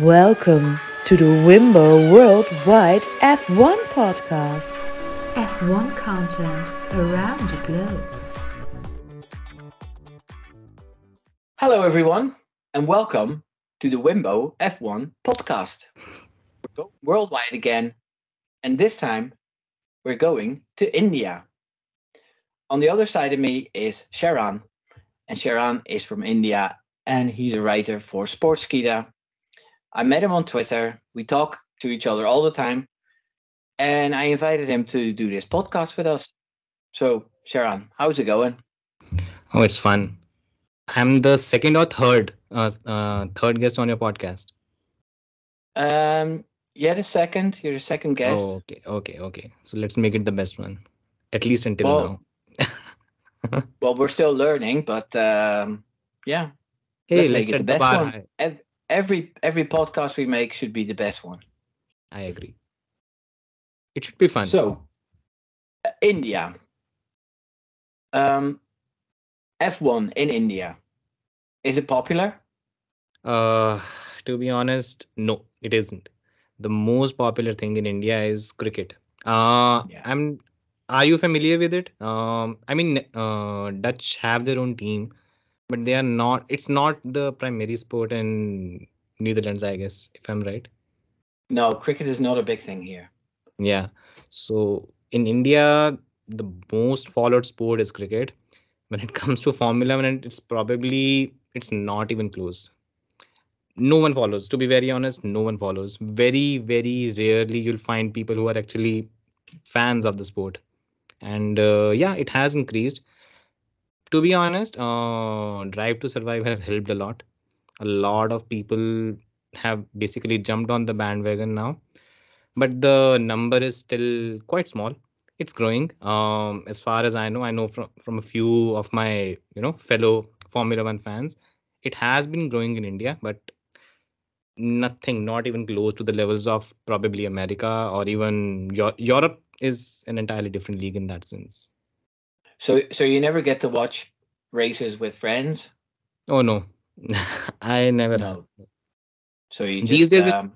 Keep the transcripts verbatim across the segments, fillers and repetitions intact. Welcome to the Wimbo Worldwide F one Podcast. F one content around the globe. Hello everyone and welcome to the Wimbo F one Podcast. We're going worldwide again, and this time we're going to India. On the other side of me is Charan, and Charan is from India and he's a writer for Sportskeeda. I met him on Twitter. We talk to each other all the time. And I invited him to do this podcast with us. So, Charan, how's it going? Oh, it's fun. I'm the second or third, uh, uh, third guest on your podcast. Um, yeah, the second. You're the second guest. Oh, okay, okay, okay. So let's make it the best one, at least until well, now. Well, we're still learning, but um, yeah, hey, let's, let's make it the best the one. High. Every every podcast we make should be the best one. I agree. It should be fun. So, uh, India. Um, F one in India. Is it popular? Uh, to be honest, no, it isn't. The most popular thing in India is cricket. Uh, yeah. I'm. Are you familiar with it? Um, I mean, uh, Dutch have their own team. But they are not, it's not the primary sport in Netherlands, I guess, if I'm right. No, cricket is not a big thing here. Yeah. So in India, the most followed sport is cricket. When it comes to Formula One, it's probably, it's not even close. No one follows. To be very honest, no one follows. Very, very rarely you'll find people who are actually fans of the sport. And uh, yeah, it has increased. To be honest, uh, Drive to Survive has helped a lot. A lot of people have basically jumped on the bandwagon now. But the number is still quite small. It's growing. Um, as far as I know, I know from, from a few of my, you know, fellow Formula One fans, it has been growing in India, but nothing, not even close to the levels of probably America or even Euro- Europe is an entirely different league in that sense. So so you never get to watch races with friends? Oh, no. I never no. have. So you just... These days, um,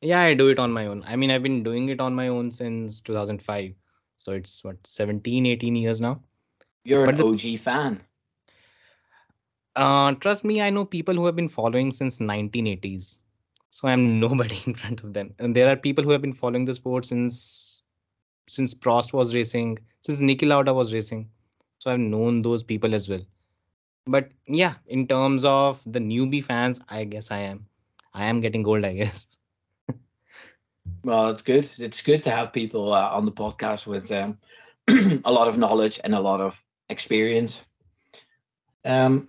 yeah, I do it on my own. I mean, I've been doing it on my own since two thousand five. So it's, what, seventeen, eighteen years now? You're but an O G the, fan. Uh, trust me, I know people who have been following since nineteen eighties. So I'm nobody in front of them. And there are people who have been following the sport since, since Prost was racing, since Niki Lauda was racing. So I've known those people as well. But yeah, in terms of the newbie fans, I guess I am. I am getting old, I guess. Well, it's good. It's good to have people uh, on the podcast with um, a lot of knowledge and a lot of experience. Um,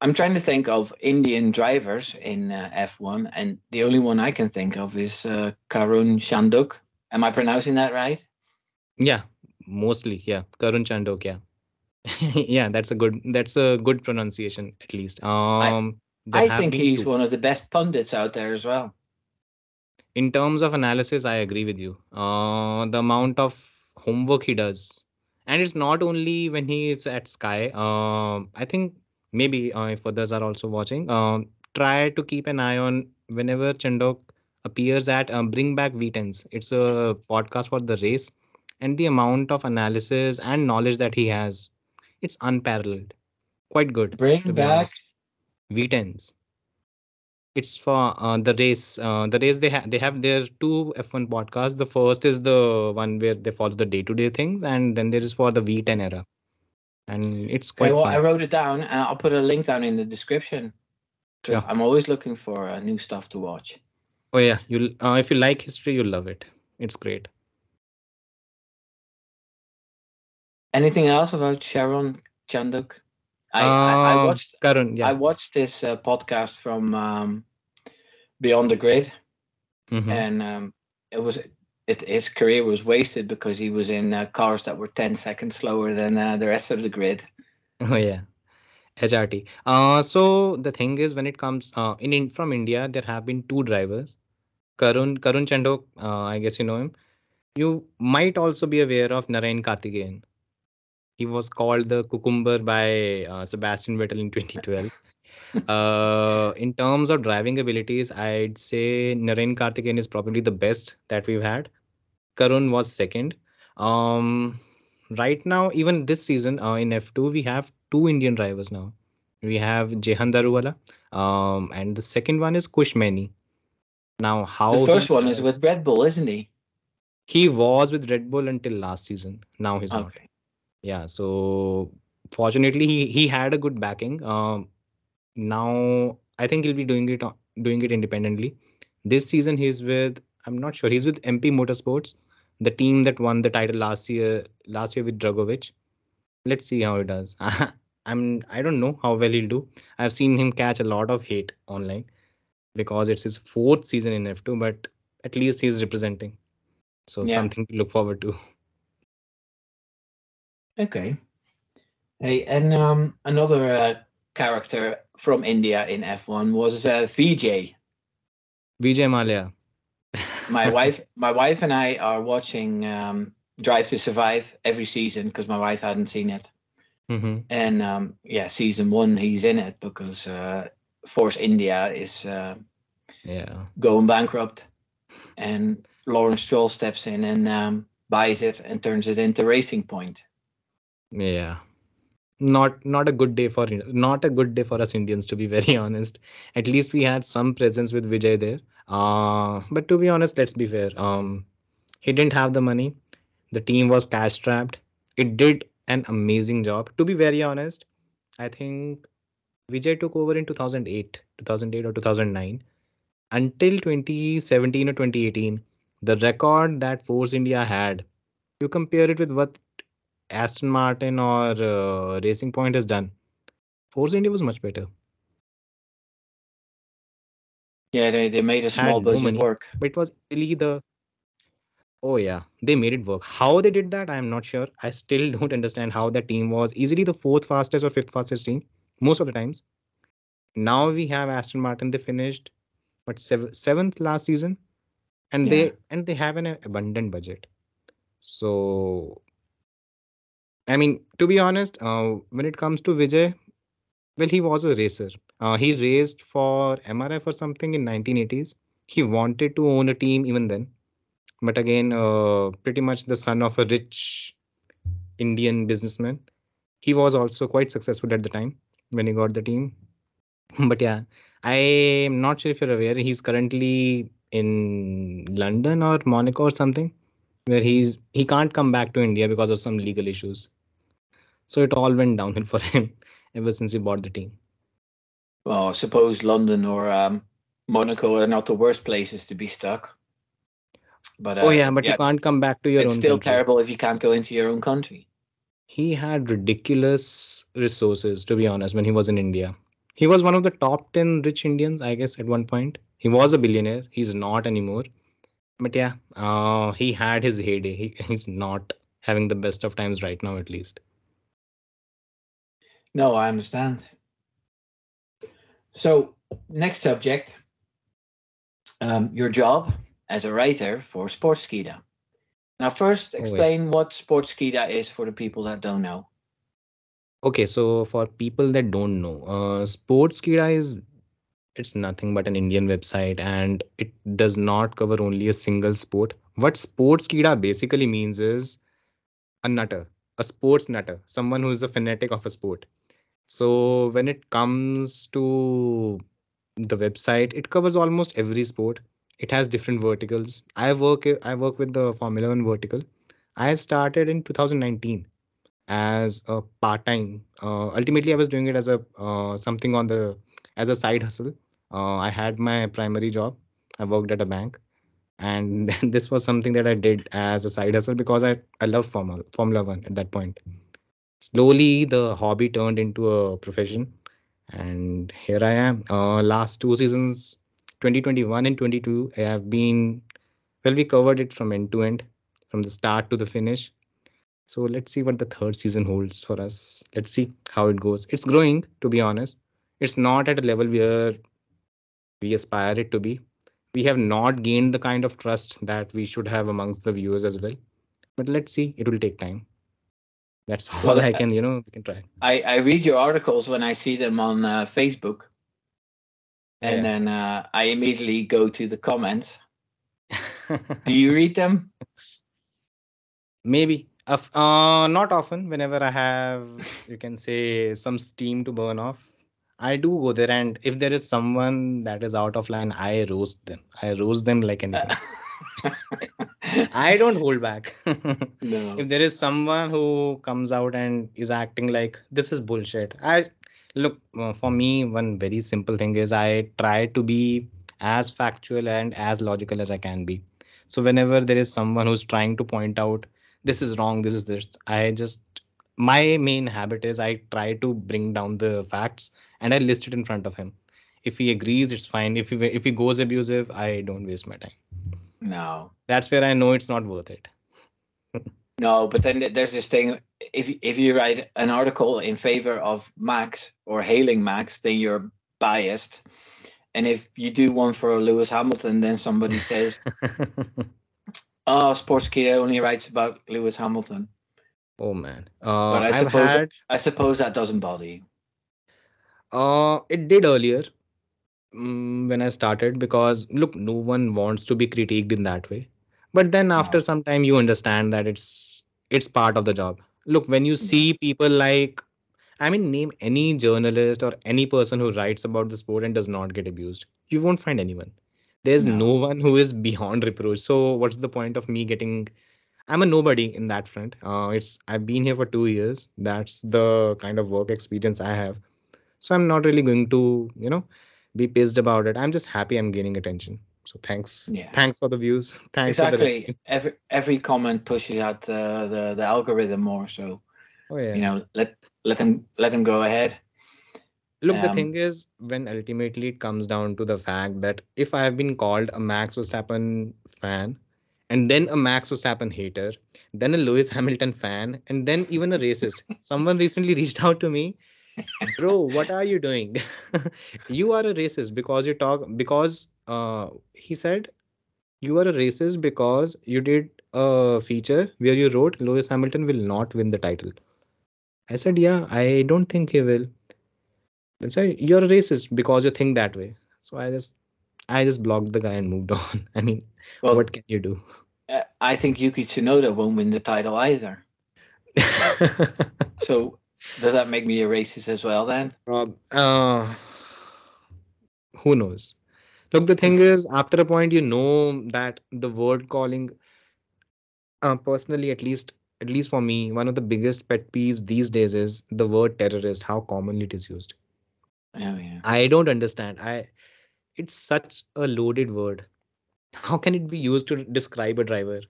I'm trying to think of Indian drivers in uh, F one, and the only one I can think of is uh, Karun Chandhok. Am I pronouncing that right? Yeah. Mostly, yeah. Karun Chandhok, yeah. yeah, that's a good that's a good pronunciation, at least. Um, I, I think he's too. one of the best pundits out there as well. In terms of analysis, I agree with you. Uh, the amount of homework he does. And it's not only when he is at Sky. Uh, I think maybe uh, if others are also watching, uh, try to keep an eye on whenever Chandhok appears at um, Bring Back V tens. It's a podcast for The Race. And the amount of analysis and knowledge that he has, it's unparalleled. Quite good. Bring back V tens. It's for uh, the race. Uh, the race they have. They have their two F one podcasts. The first is the one where they follow the day-to-day things, and then there is for the V ten era. And it's quite. Okay, well, I wrote it down, and I'll put a link down in the description. So yeah. I'm always looking for uh, new stuff to watch. Oh yeah, you. Uh, if you like history, you'll love it. It's great. Anything else about Karun Chandhok? I, uh, I, I watched Karun, yeah. I watched this uh, podcast from um, Beyond the Grid, mm-hmm. and um, it was it, his career was wasted because he was in uh, cars that were ten seconds slower than uh, the rest of the grid. Oh yeah, H R T. Uh, so the thing is, when it comes uh, in, in from India, there have been two drivers. Karun Karun Chandhok, uh, I guess you know him. You might also be aware of Narain Karthikeyan. He was called the cucumber by uh, Sebastian Vettel in twenty twelve. Uh, in terms of driving abilities, I'd say Narain Karthikeyan is probably the best that we've had. Karun was second. Um, right now, even this season uh, in F two, we have two Indian drivers now. We have Jehan Daruvala, um, and the second one is Kush Maini. Now, how the first the, one is with Red Bull, isn't he? He was with Red Bull until last season. Now he's okay. not. Yeah, so fortunately, he, he had a good backing. Um, now I think he'll be doing it doing it independently. This season he's with, I'm not sure, he's with M P Motorsports, the team that won the title last year. Last year with Dragovic. Let's see how he does. I'm I don't know how well he'll do. I've seen him catch a lot of hate online because it's his fourth season in F two, but at least he's representing. So yeah. something to look forward to. Okay. Hey, and um, another uh, character from India in F one was uh, Vijay. Vijay Mallya. my wife, my wife and I are watching um, Drive to Survive every season because my wife hadn't seen it. Mm-hmm. And um, yeah, season one, he's in it because uh, Force India is uh, yeah going bankrupt, and Lawrence Stroll steps in and um, buys it and turns it into Racing Point. Yeah, not not a good day for not a good day for us Indians, to be very honest. At least we had some presence with Vijay there. Uh, but to be honest, let's be fair. Um, he didn't have the money. The team was cash strapped. It did an amazing job. To be very honest, I think Vijay took over in two thousand eight, two thousand eight or two thousand nine. Until twenty seventeen or twenty eighteen, the record that Force India had, you compare it with what Aston Martin or uh, Racing Point has done, Force India was much better. Yeah, they, they made a small budget no money, work. But it was really the... Oh yeah, they made it work. How they did that, I'm not sure. I still don't understand how that team was easily the fourth fastest or fifth fastest team most of the times. Now we have Aston Martin. They finished what sev- seventh last season, and yeah. they and they have an abundant budget. So, I mean, to be honest, uh, when it comes to Vijay, well, he was a racer. Uh, he raced for M R F or something in nineteen eighties. He wanted to own a team even then. But again, uh, pretty much the son of a rich Indian businessman. He was also quite successful at the time when he got the team. But yeah, I'm not sure if you're aware. He's currently in London or Monaco or something, where he's he can't come back to India because of some legal issues. So it all went downhill for him ever since he bought the team. Well, I suppose London or um, Monaco are not the worst places to be stuck. But, uh, oh yeah, but yeah, you can't come back to your own country. It's still terrible if you can't go into your own country. He had ridiculous resources, to be honest, when he was in India. He was one of the top ten rich Indians, I guess, at one point. He was a billionaire. He's not anymore. But yeah, uh, he had his heyday. He, he's not having the best of times right now, at least. No, I understand. So, next subject. Um, your job as a writer for Sportskeeda. Now first explain oh, what Sportskeeda is for the people that don't know. Okay, so for people that don't know, uh, Sportskeeda is it's nothing but an Indian website, and it does not cover only a single sport. What Sportskeeda basically means is a nutter, a sports nutter, someone who is a fanatic of a sport. So when it comes to the website, it covers almost every sport. It has different verticals. I work I work with the Formula One vertical. I started in two thousand nineteen as a part-time. Uh, ultimately, I was doing it as a uh, something on the as a side hustle. Uh, I had my primary job. I worked at a bank, and this was something that I did as a side hustle because I I love Formula Formula One at that point. Slowly, the hobby turned into a profession, and here I am. Uh, last two seasons. twenty twenty-one and twenty-two, I have been, well, we covered it from end to end, from the start to the finish. So let's see what the third season holds for us. Let's see how it goes. It's growing, to be honest. It's not at a level where we aspire it to be. We have not gained the kind of trust that we should have amongst the viewers as well. But let's see, it will take time. That's all well, I can, you know, we can try. I, I read your articles when I see them on uh, Facebook. And yeah. then uh, I immediately go to the comments. Do you read them? Maybe. Uh, not often. Whenever I have, you can say, some steam to burn off, I do go there. And if there is someone that is out of line, I roast them. I roast them like anything. I don't hold back. No. If there is someone who comes out and is acting like this is bullshit, I look, for me, one very simple thing is I try to be as factual and as logical as I can be. So whenever there is someone who's trying to point out this is wrong, this is this, I just, my main habit is I try to bring down the facts and I list it in front of him. If he agrees, it's fine. If he, if he goes abusive, I don't waste my time. No. That's where I know it's not worth it. No, but then there's this thing, if if you write an article in favor of Max or hailing Max, then you're biased. And if you do one for Lewis Hamilton, then somebody says, oh, Sportskeeda only writes about Lewis Hamilton. Oh, man. Uh, but I suppose, had... I suppose that doesn't bother you. Uh, it did earlier um, when I started because, look, no one wants to be critiqued in that way. But then after no. some time, you understand that it's it's part of the job. Look, when you see people like, I mean, name any journalist or any person who writes about the sport and does not get abused. You won't find anyone. There's no, no one who is beyond reproach. So what's the point of me getting, I'm a nobody in that front. Uh, it's I've been here for two years. That's the kind of work experience I have. So I'm not really going to, you know, be pissed about it. I'm just happy I'm gaining attention. So thanks. Yeah. Thanks for the views. Thanks. Exactly. For the every every comment pushes out uh, the the algorithm more. So, oh, yeah. you know, let let them let them go ahead. Look, um, the thing is, when ultimately it comes down to the fact that if I have been called a Max Verstappen fan, and then a Max Verstappen hater, then a Lewis Hamilton fan, and then even a racist. Someone recently reached out to me. Bro, what are you doing? You are a racist because you talk because uh, he said you are a racist because you did a feature where you wrote Lewis Hamilton will not win the title. I said, yeah, I don't think he will. They said, you're a racist because you think that way. So I just I just blocked the guy and moved on. I mean, well, what can you do? I think Yuki Tsunoda won't win the title either. So does that make me a racist as well then? Rob, uh, who knows? Look, the thing is, after a point, you know that the word calling, uh, personally, at least, at least for me, one of the biggest pet peeves these days is the word terrorist, how commonly it is used. Oh, yeah. I don't understand. I, it's such a loaded word. How can it be used to describe a driver?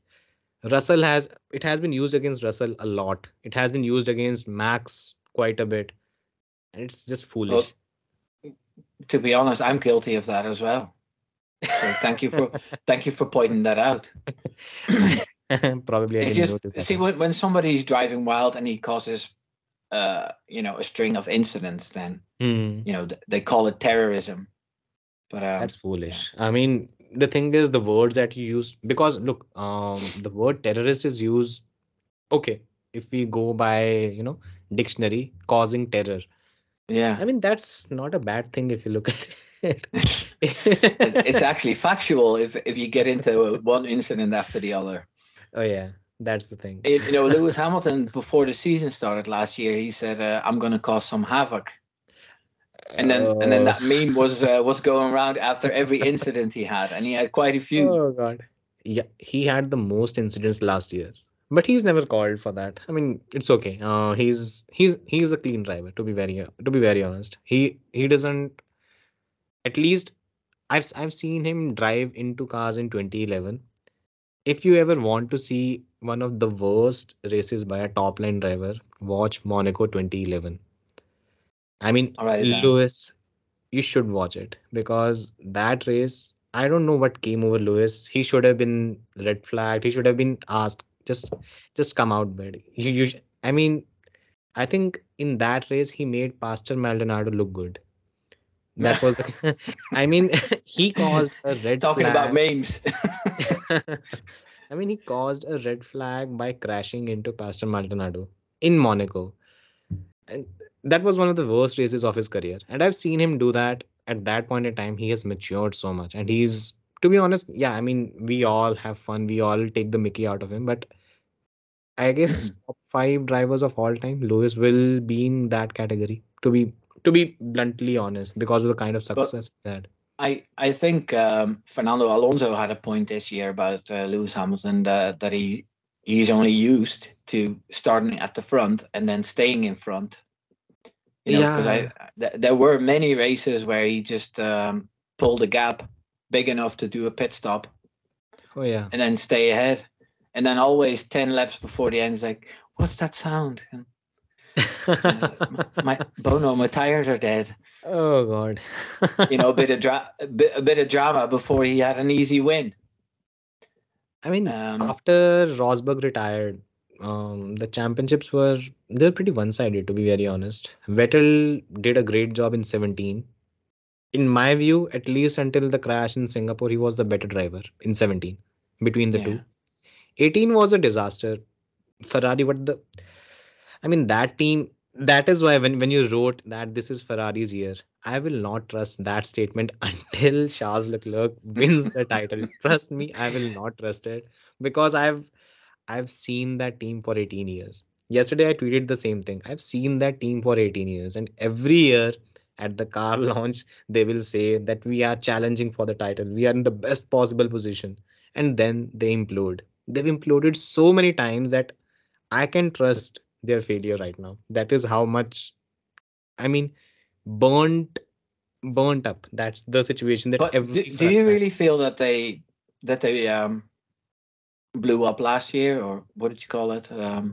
Russell has, it has been used against Russell a lot. It has been used against Max quite a bit. And it's just foolish. Well, to be honest, I'm guilty of that as well. So thank you for, thank you for pointing that out. Probably. I didn't just, notice see, when, when somebody's driving wild and he causes, uh, you know, a string of incidents, then, mm. you know, th- they call it terrorism. But, um, that's foolish. Yeah. I mean, the thing is, the words that you use, because look, um, the word terrorist is used. Okay, if we go by, you know, dictionary, causing terror. Yeah. I mean, that's not a bad thing if you look at it. It's actually factual if, if you get into one incident after the other. Oh, yeah. That's the thing. It, you know, Lewis Hamilton, before the season started last year, he said, uh, I'm going to cause some havoc. And then oh. and then that meme was uh, was going around after every incident he had, and he had quite a few. Oh God! Yeah, he had the most incidents last year, but he's never called for that. I mean, it's okay. Uh, he's he's he's a clean driver. To be very to be very honest, he he doesn't. At least, I've I've seen him drive into cars in twenty eleven. If you ever want to see one of the worst races by a top line driver, watch Monaco twenty eleven. I mean, right, Lewis, you should watch it because that race, I don't know what came over Lewis. He should have been red flagged. He should have been asked, just just come out, buddy. You, you, I mean, I think in that race, he made Pastor Maldonado look good. That was, the, I mean, he caused a red Talking flag. Talking about memes. I mean, he caused a red flag by crashing into Pastor Maldonado in Monaco. And that was one of the worst races of his career. And I've seen him do that at that point in time, he has matured so much. And he's, to be honest, yeah, I mean, we all have fun. We all take the mickey out of him. But I guess top five drivers of all time, Lewis will be in that category, to be to be bluntly honest, because of the kind of success but he's had. I, I think um, Fernando Alonso had a point this year about uh, Lewis Hamilton that, that he he's only used to starting at the front and then staying in front. You know, because yeah. I th- there were many races where he just um, pulled a gap big enough to do a pit stop. Oh yeah, and then stay ahead, and then always ten laps before the end is like, what's that sound? And, uh, my, my Bono, my tires are dead. Oh god, you know, a bit of dra- a, bit, a bit of drama before he had an easy win. I mean, um, after Rosberg retired, Um, the championships were they were pretty one-sided, to be very honest. Vettel did a great job in seventeen. In my view, at least until the crash in Singapore, he was the better driver in seventeen between the yeah. two. eighteen was a disaster. Ferrari, what the... I mean, that team... That is why when, when you wrote that this is Ferrari's year, I will not trust that statement until Charles Leclerc wins the title. Trust me, I will not trust it. Because I've... I've seen that team for eighteen years. Yesterday, I tweeted the same thing. I've seen that team for eighteen years. And every year at the car launch, they will say that we are challenging for the title. We are in the best possible position. And then they implode. They've imploded so many times that I can trust their failure right now. That is how much, I mean, burnt, burnt up. That's the situation. That but every do, do you really feel that they, that they, um, blew up last year, or what did you call it? Um,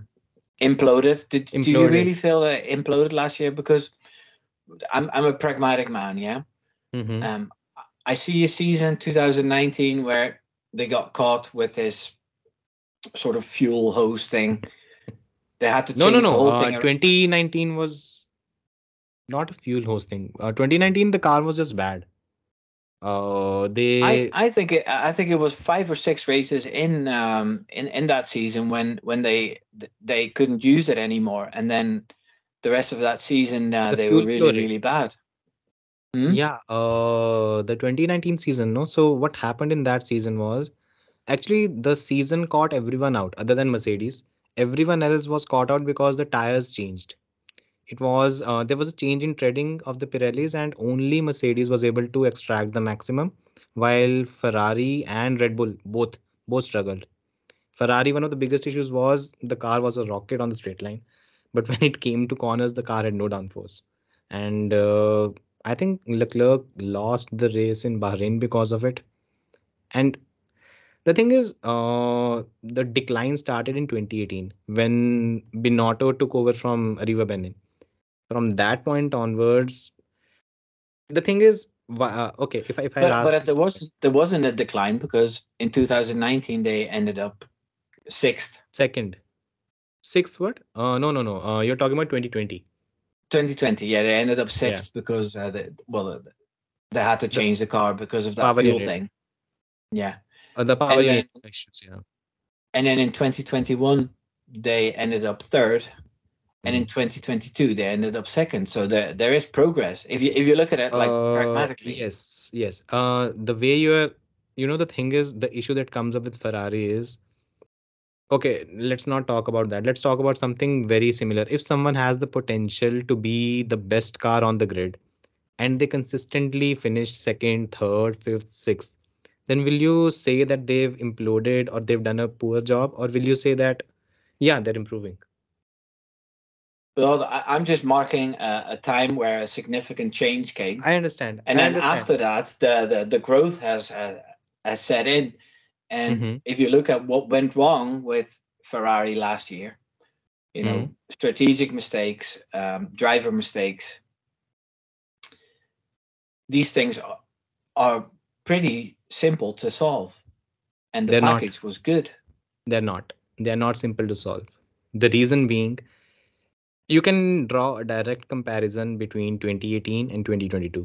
imploded. Did imploded. Do you really feel uh, imploded last year? Because I'm I'm a pragmatic man, yeah. Mm-hmm. Um, I see a season two thousand nineteen where they got caught with this sort of fuel hose thing. They had to change no no no. The whole uh, thing. twenty nineteen was not a fuel hose thing. Uh, twenty nineteen the car was just bad. Oh, uh, they. I, I think it. I think it was five or six races in um in, in that season when when they they couldn't use it anymore, and then the rest of that season uh, the they were really story. really bad. Hmm? Yeah. Uh, the twenty nineteen season. No. So what happened in that season was actually the season caught everyone out other than Mercedes. Everyone else was caught out because the tires changed. It was uh, there was a change in treading of the Pirellis, and only Mercedes was able to extract the maximum, while Ferrari and Red Bull both both struggled. Ferrari, one of the biggest issues was the car was a rocket on the straight line, but when it came to corners, the car had no downforce. And uh, I think Leclerc lost the race in Bahrain because of it. And the thing is, uh, the decline started in twenty eighteen when Binotto took over from Arrivabene. From that point onwards, the thing is, uh, okay, if I, if I but, ask... But there, was, there wasn't a decline because in two thousand nineteen, they ended up sixth. Second. Sixth what? Uh, no, no, no. Uh, you're talking about twenty twenty. twenty twenty, yeah. They ended up sixth yeah. because, uh, they, well, they had to change the, the car because of that fuel thing. Yeah. Uh, the power and, then, issues, yeah. and then in twenty twenty-one, they ended up third. And in twenty twenty-two, they ended up second. So there, there is progress. If you if you look at it like uh, pragmatically. Yes, yes. Uh, the way you are, you know, the thing is, the issue that comes up with Ferrari is, okay, let's not talk about that. Let's talk about something very similar. If someone has the potential to be the best car on the grid and they consistently finish second, third, fifth, sixth, then will you say that they've imploded or they've done a poor job? Or will you say that, yeah, they're improving? Well, I'm just marking a, a time where a significant change came. I understand. And I then understand. After that, the, the, the growth has uh, has set in. And mm-hmm. if you look at what went wrong with Ferrari last year, you mm-hmm. know, strategic mistakes, um, driver mistakes, these things are, are pretty simple to solve. And the They're package not. was good. They're not. They're not simple to solve. The reason being... You can draw a direct comparison between twenty eighteen and twenty twenty-two.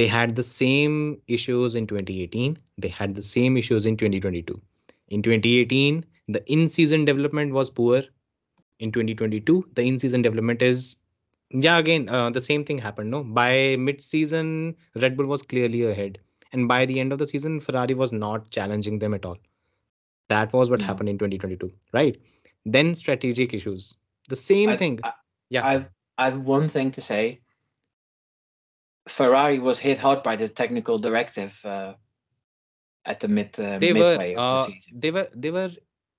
They had the same issues in twenty eighteen. They had the same issues in twenty twenty-two. In twenty eighteen, the in-season development was poor. In twenty twenty-two, the in-season development is Yeah, again, uh, the same thing happened. No, by mid-season, Red Bull was clearly ahead, and by the end of the season, Ferrari was not challenging them at all. That was what yeah. happened in twenty twenty-two, right? Then strategic issues. The same I, thing. I, yeah, I've I've one thing to say. Ferrari was hit hard by the technical directive uh, at the mid uh, they midway were, of the uh, season. They were they were.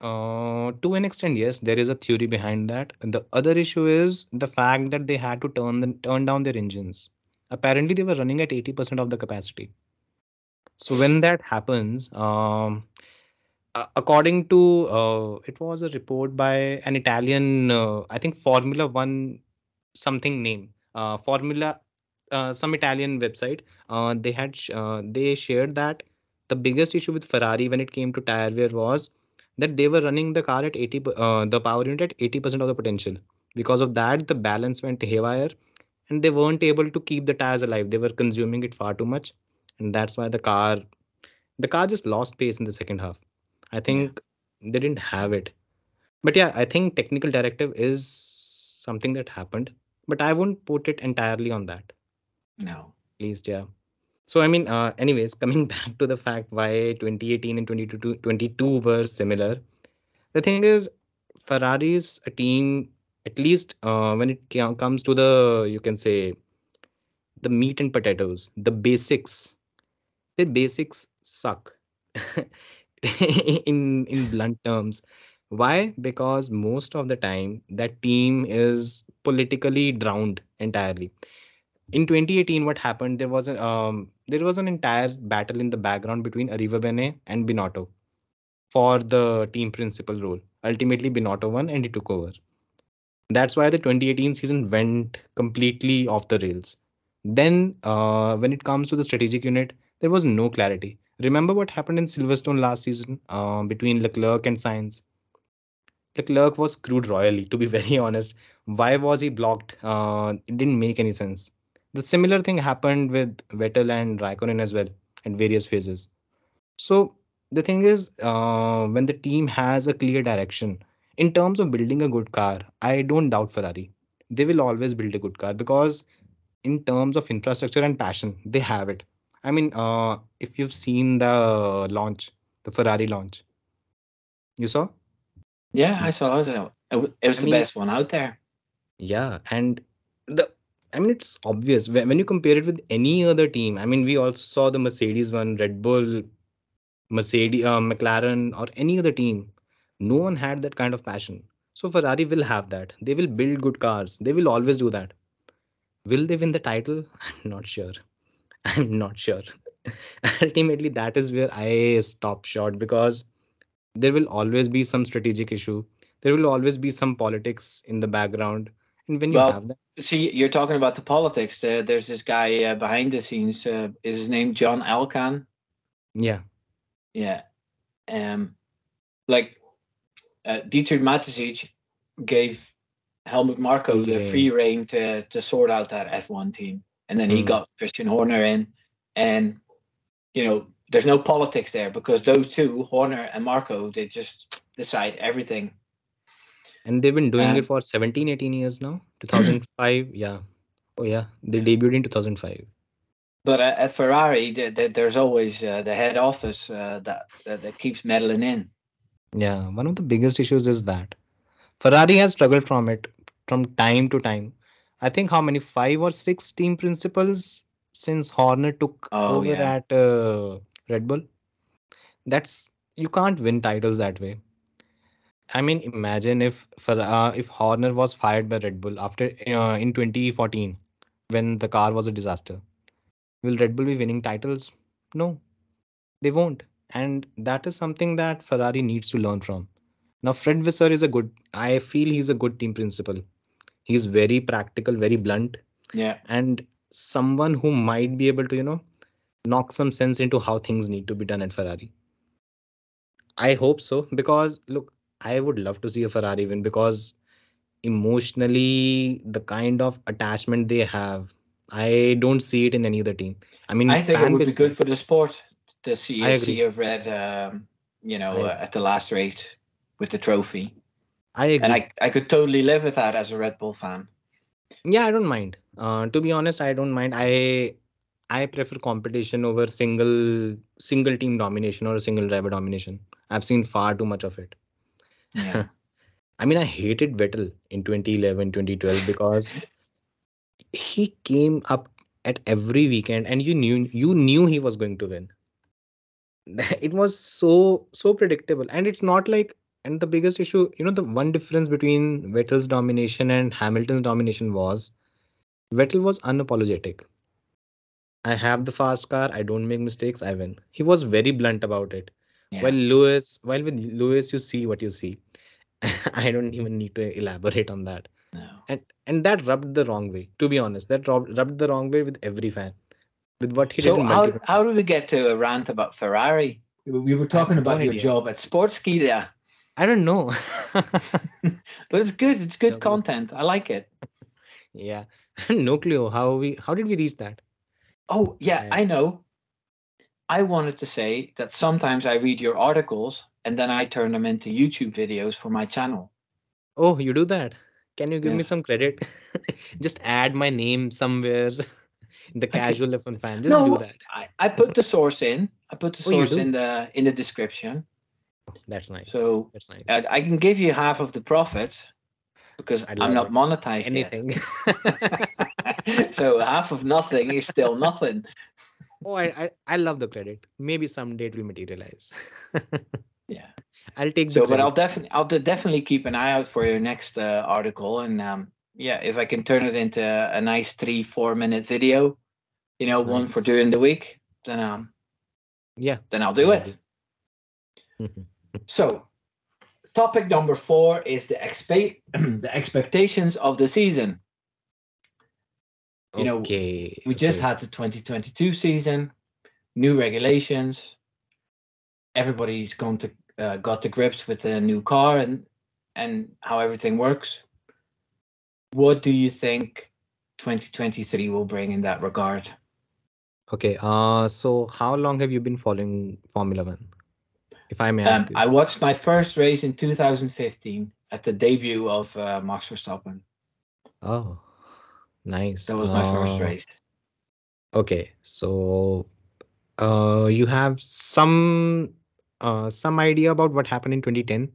Uh, to an extent, yes, there is a theory behind that. The other issue is the fact that they had to turn the, turn down their engines. Apparently, they were running at eighty percent of the capacity. So when that happens, um, according to uh, it was a report by an Italian, uh, I think Formula One something name, uh, Formula uh, some Italian website. Uh, they had sh- uh, they shared that the biggest issue with Ferrari when it came to tire wear was that they were running the car at eighty, uh, the power unit at eighty percent of the potential. Because of that, the balance went haywire and they weren't able to keep the tires alive. They were consuming it far too much. And that's why the car, the car just lost pace in the second half. I think yeah. they didn't have it. But yeah, I think technical directive is something that happened, but I won't put it entirely on that. No. At least, yeah. So, I mean, uh, anyways, coming back to the fact why twenty eighteen and twenty twenty-two were similar. The thing is, Ferrari's a team, at least uh, when it c- comes to the, you can say, the meat and potatoes, the basics, their basics suck in, in blunt terms. Why? Because most of the time that team is politically drowned entirely. In twenty eighteen, what happened, there was, a, um, there was an entire battle in the background between Arrivabene and Binotto for the team principal role. Ultimately, Binotto won and he took over. That's why the twenty eighteen season went completely off the rails. Then uh, when it comes to the strategic unit, there was no clarity. Remember what happened in Silverstone last season uh, between Leclerc and Sainz? Leclerc was screwed royally, to be very honest. Why was he blocked? Uh, it didn't make any sense. The similar thing happened with Vettel and Raikkonen as well in various phases. So the thing is, uh, when the team has a clear direction in terms of building a good car, I don't doubt Ferrari. They will always build a good car because in terms of infrastructure and passion, they have it. I mean, uh, if you've seen the launch, the Ferrari launch, you saw? Yeah, I saw it. It was I the mean, best one out there. Yeah. And the I mean, it's obvious when you compare it with any other team. I mean, we also saw the Mercedes one, Red Bull, Mercedes, uh, McLaren, or any other team. No one had that kind of passion. So Ferrari will have that. They will build good cars. They will always do that. Will they win the title? I'm not sure. I'm not sure. Ultimately, that is where I stop short because there will always be some strategic issue. There will always be some politics in the background. And when you well, have that. See, you're talking about the politics. Uh, there's this guy uh, behind the scenes. Uh, is his name John Alcan? Yeah. Yeah. Um, like, uh, Dietrich Mateschitz gave Helmut Marko okay. the free rein to, to sort out that F one team. And then mm. he got Christian Horner in. And, you know, there's no politics there because those two, Horner and Marko, they just decide everything. And they've been doing um, it for seventeen, eighteen years now. two thousand five, yeah. Oh, yeah. They debuted in two thousand five. But uh, at Ferrari, the, the, there's always uh, the head office uh, that, that, that keeps meddling in. Yeah, one of the biggest issues is that Ferrari has struggled from it from time to time. I think how many, five or six team principals since Horner took oh, over yeah. at uh, Red Bull? That's, you can't win titles that way. I mean, imagine if uh, if Horner was fired by Red Bull after uh, in twenty fourteen, when the car was a disaster. Will Red Bull be winning titles? No, they won't. And that is something that Ferrari needs to learn from. Now, Fred Visser is a good, I feel he's a good team principal. He's very practical, very blunt. Yeah. And someone who might be able to, you know, knock some sense into how things need to be done at Ferrari. I hope so, because look, I would love to see a Ferrari win because emotionally, the kind of attachment they have, I don't see it in any other team. I mean, I think it would be good for the sport to see a sea of red, um, you know, uh, at the last race with the trophy. I agree. And I, I could totally live with that as a Red Bull fan. Yeah, I don't mind. Uh, to be honest, I don't mind. I I prefer competition over single single team domination or single driver domination. I've seen far too much of it. Yeah. I mean, I hated Vettel in twenty eleven, twenty twelve because he came up at every weekend and you knew you knew he was going to win. It was so, so predictable. And it's not like, and the biggest issue, you know, the one difference between Vettel's domination and Hamilton's domination was Vettel was unapologetic. I have the fast car. I don't make mistakes. I win. He was very blunt about it. Yeah. While Lewis, while with Lewis, you see what you see. I don't even need to elaborate on that. No. And and that rubbed the wrong way, to be honest. That rubbed, rubbed the wrong way with every fan. With what he did. So how, how do we get to a rant about Ferrari? We were talking about no your idea. job at Sportskeeda. I don't know. But it's good. It's good no, content. I like it. Yeah. No clue. How we how did we reach that? Oh, yeah, I know. I wanted to say that sometimes I read your articles and then I turn them into YouTube videos for my channel. Oh, you do that? Can you give yes. me some credit? Just add my name somewhere. The casual okay. F one fan. Just no, do that. I, I put the source in. I put the source oh, in the in the description. That's nice. So That's nice. I, I can give you half of the profits because I'm not monetized anything. Yet. So half of nothing is still nothing. Oh, I, I I love the credit. Maybe someday it will materialize. Yeah, I'll take. So, the but I'll definitely I'll definitely keep an eye out for your next uh, article, and um, yeah, if I can turn it into a nice three four minute video, you know, That's one nice. for during the week, then um, yeah, then I'll do it. So, topic number four is the expect the expectations of the season. You know, okay, we okay. just had the twenty twenty-two season, new regulations. Everybody's gone to uh, got to grips with the new car and and how everything works. What do you think twenty twenty-three will bring in that regard? Okay, uh, so how long have you been following Formula One? If I may ask, um, you. I watched my first race in two thousand fifteen at the debut of uh, Max Verstappen. Oh. Nice. That was my uh, first race. Okay, so uh, you have some uh, some idea about what happened in twenty ten?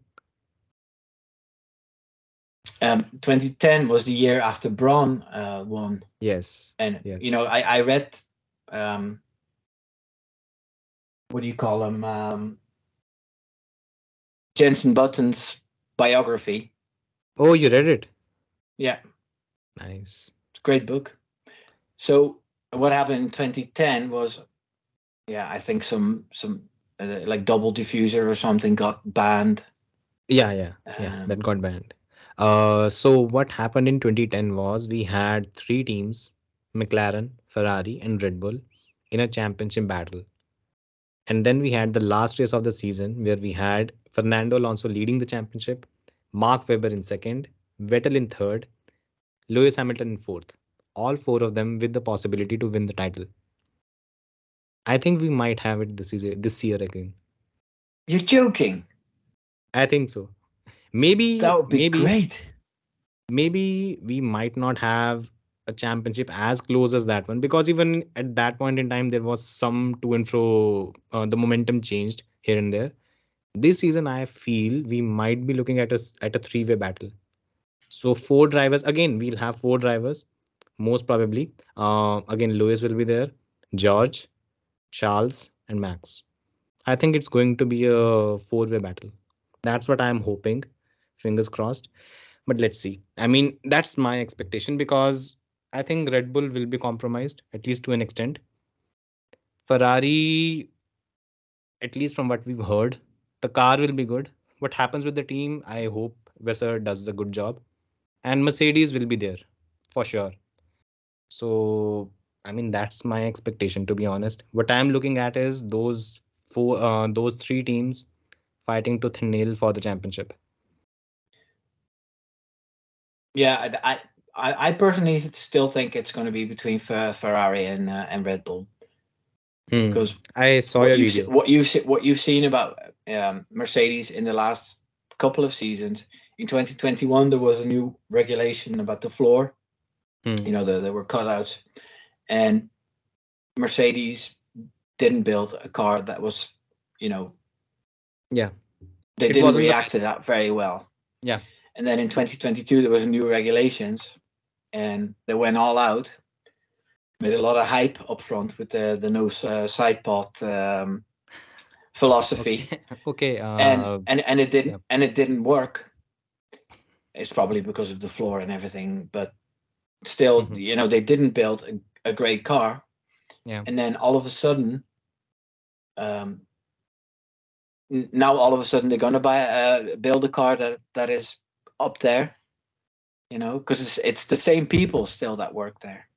Um, twenty ten was the year after Brawn uh, won. Yes. And, yes. you know, I, I read, um, what do you call them? Um, Jenson Button's biography. Oh, you read it? Yeah. Nice. Great book. So what happened in twenty ten was, yeah, I think some some uh, like double diffuser or something got banned. Yeah, yeah, um, yeah, that got banned. Uh, so what happened in twenty ten was we had three teams, McLaren, Ferrari and Red Bull in a championship battle. And then we had the last race of the season where we had Fernando Alonso leading the championship, Mark Webber in second, Vettel in third, Lewis Hamilton in fourth, all four of them with the possibility to win the title. I think we might have it this year, this year again. You're joking. I think so. Maybe that would be maybe, great. Maybe we might not have a championship as close as that one because even at that point in time, there was some to and fro. Uh, the momentum changed here and there. This season, I feel we might be looking at a at a three-way battle. So four drivers, again, we'll have four drivers, most probably. Uh, again, Lewis will be there, George, Charles, and Max. I think it's going to be a four-way battle. That's what I'm hoping. Fingers crossed. But let's see. I mean, that's my expectation because I think Red Bull will be compromised, at least to an extent. Ferrari, at least from what we've heard, the car will be good. What happens with the team, I hope Vassar does a good job. And Mercedes will be there for sure. So, I mean, that's my expectation, to be honest. What I'm looking at is those four, uh, those three teams fighting tooth and nail for the championship. Yeah, I, I, I personally still think it's going to be between Ferrari and uh, and Red Bull. Hmm. Because I saw your video. What you've what you've seen about um, Mercedes in the last couple of seasons. In twenty twenty-one, there was a new regulation about the floor. mm. you know, there the were cutouts. And Mercedes didn't build a car that was, you know, yeah, they it didn't react to that very well. Yeah. And then in twenty twenty-two, there was new regulations and they went all out. Made a lot of hype up front with the, the no uh, side pod um, philosophy. Okay. okay uh, and, and and it didn't yeah. and it didn't work. It's probably because of the floor and everything, but still, mm-hmm. you know, they didn't build a, a great car. Yeah. And then all of a sudden, um, now all of a sudden they're gonna buy uh, build a car that, that is up there, you know, because it's it's the same people still that work there.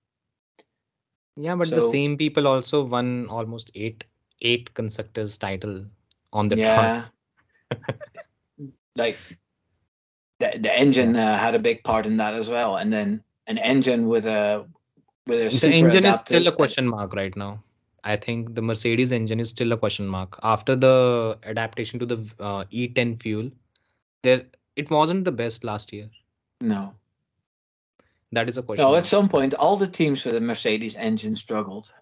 Yeah, but so, the same people also won almost eight eight constructors title on the yeah. track. Like the the engine uh, had a big part in that as well, and then an engine with a with a super the engine adaptive is still a question mark right now. I think the Mercedes engine is still a question mark after the adaptation to the uh, E ten fuel. There, it wasn't the best last year. No. That is a question. No, at some point, all the teams with the Mercedes engine struggled.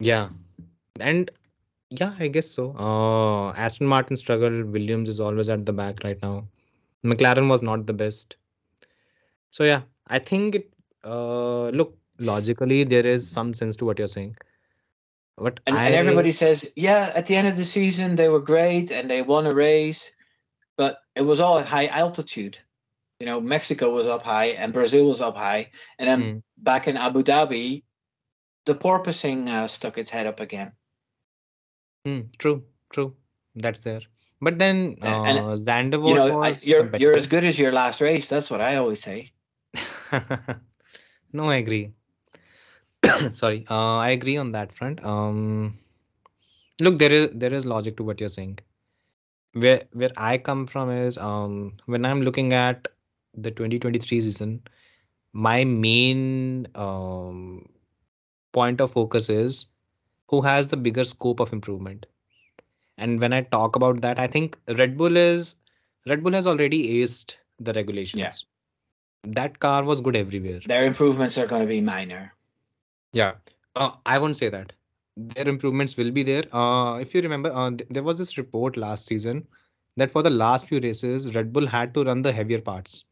Yeah. And yeah, I guess so. Uh, Aston Martin struggled. Williams is always at the back right now. McLaren was not the best. So yeah, I think it. Uh, look, logically, there is some sense to what you're saying. But and, I... and everybody says, yeah, at the end of the season, they were great and they won a race. But it was all at high altitude. You know, Mexico was up high and Brazil was up high. And then mm. back in Abu Dhabi, the porpoising uh, stuck its head up again. Mm, true, true. That's there. But then uh, uh, Zandvoort you know, was... I, you're, you're as good as your last race. That's what I always say. No, I agree. Sorry. Uh, I agree on that front. Um, look, there is there is logic to what you're saying. Where, where I come from is um, when I'm looking at the twenty twenty-three season, my main um, point of focus is who has the bigger scope of improvement. And when I talk about that, I think Red Bull is Red Bull has already aced the regulations. Yeah. That car was good everywhere. Their improvements are going to be minor. Yeah, uh, I won't say that. Their improvements will be there. Uh, if you remember, uh, th- there was this report last season that for the last few races, Red Bull had to run the heavier parts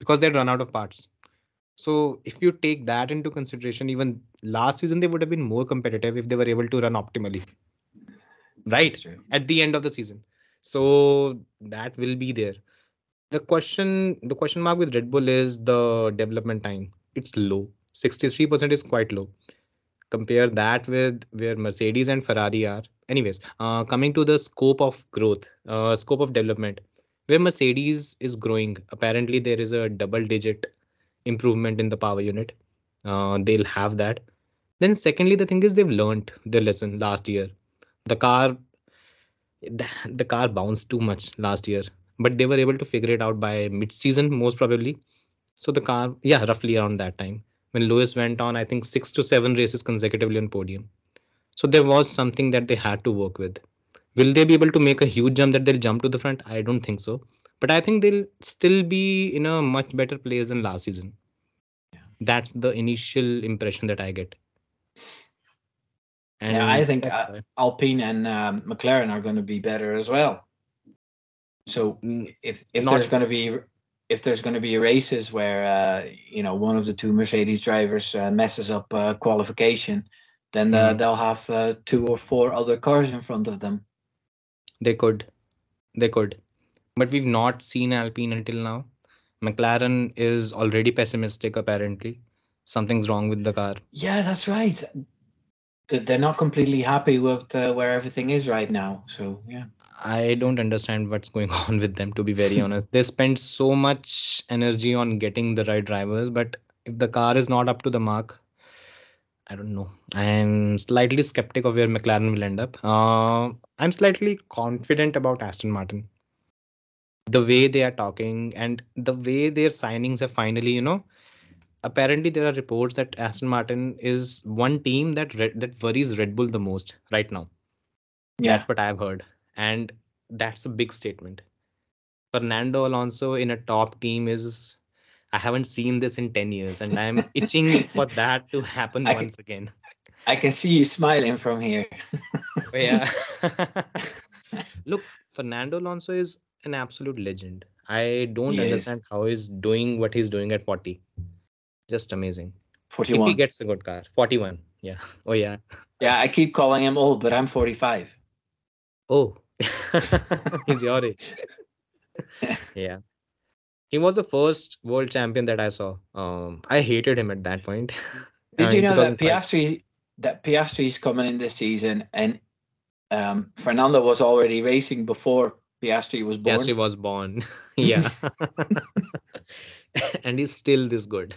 because they'd run out of parts. So if you take that into consideration, even last season, they would have been more competitive if they were able to run optimally. Right. At the end of the season. So that will be there. The question, the question mark with Red Bull is the development time. It's low. sixty-three percent is quite low. Compare that with where Mercedes and Ferrari are. Anyways, uh, coming to the scope of growth, uh, scope of development, where Mercedes is growing. Apparently, there is a double-digit improvement in the power unit. Uh, they'll have that. Then secondly, the thing is they've learned their lesson last year. The car, the, the car bounced too much last year, but they were able to figure it out by mid-season, most probably. So the car, yeah, roughly around that time. When Lewis went on, I think six to seven races consecutively on podium. So there was something that they had to work with. Will they be able to make a huge jump that they'll jump to the front? I don't think so. But I think they'll still be in a much better place than last season. Yeah. That's the initial impression that I get. And yeah, I think uh, Alpine and um, McLaren are going to be better as well. So if if there's going to be... If there's going to be races where, uh, you know, one of the two Mercedes drivers uh, messes up uh, qualification, then uh, mm. they'll have uh, two or four other cars in front of them. They could. They could. But we've not seen Alpine until now. McLaren is already pessimistic, apparently. Something's wrong with the car. Yeah, that's right. They're not completely happy with uh, where everything is right now. So, yeah. I don't understand what's going on with them, to be very honest. They spend so much energy on getting the right drivers, but if the car is not up to the mark, I don't know. I am slightly skeptic of where McLaren will end up. Uh, I'm slightly confident about Aston Martin. The way they are talking and the way their signings have finally, you know, apparently, there are reports that Aston Martin is one team that re- that worries Red Bull the most right now. Yeah. That's what I've heard. And that's a big statement. Fernando Alonso in a top team is I haven't seen this in ten years, and I'm itching for that to happen I once can, again. I can see you smiling from here. Yeah. Look, Fernando Alonso is an absolute legend. I don't yes. understand how he's doing what he's doing at forty. Just amazing. forty-one. If he gets a good car. forty-one. Yeah. Oh, yeah. Yeah, I keep calling him old, but I'm forty-five. Oh, he's your age. Yeah. He was the first world champion that I saw. Um, I hated him at that point. Did you know that Piastri, that Piastri is coming in this season, and um, Fernando was already racing before Piastri was born? Piastri was born. Yeah. And he's still this good.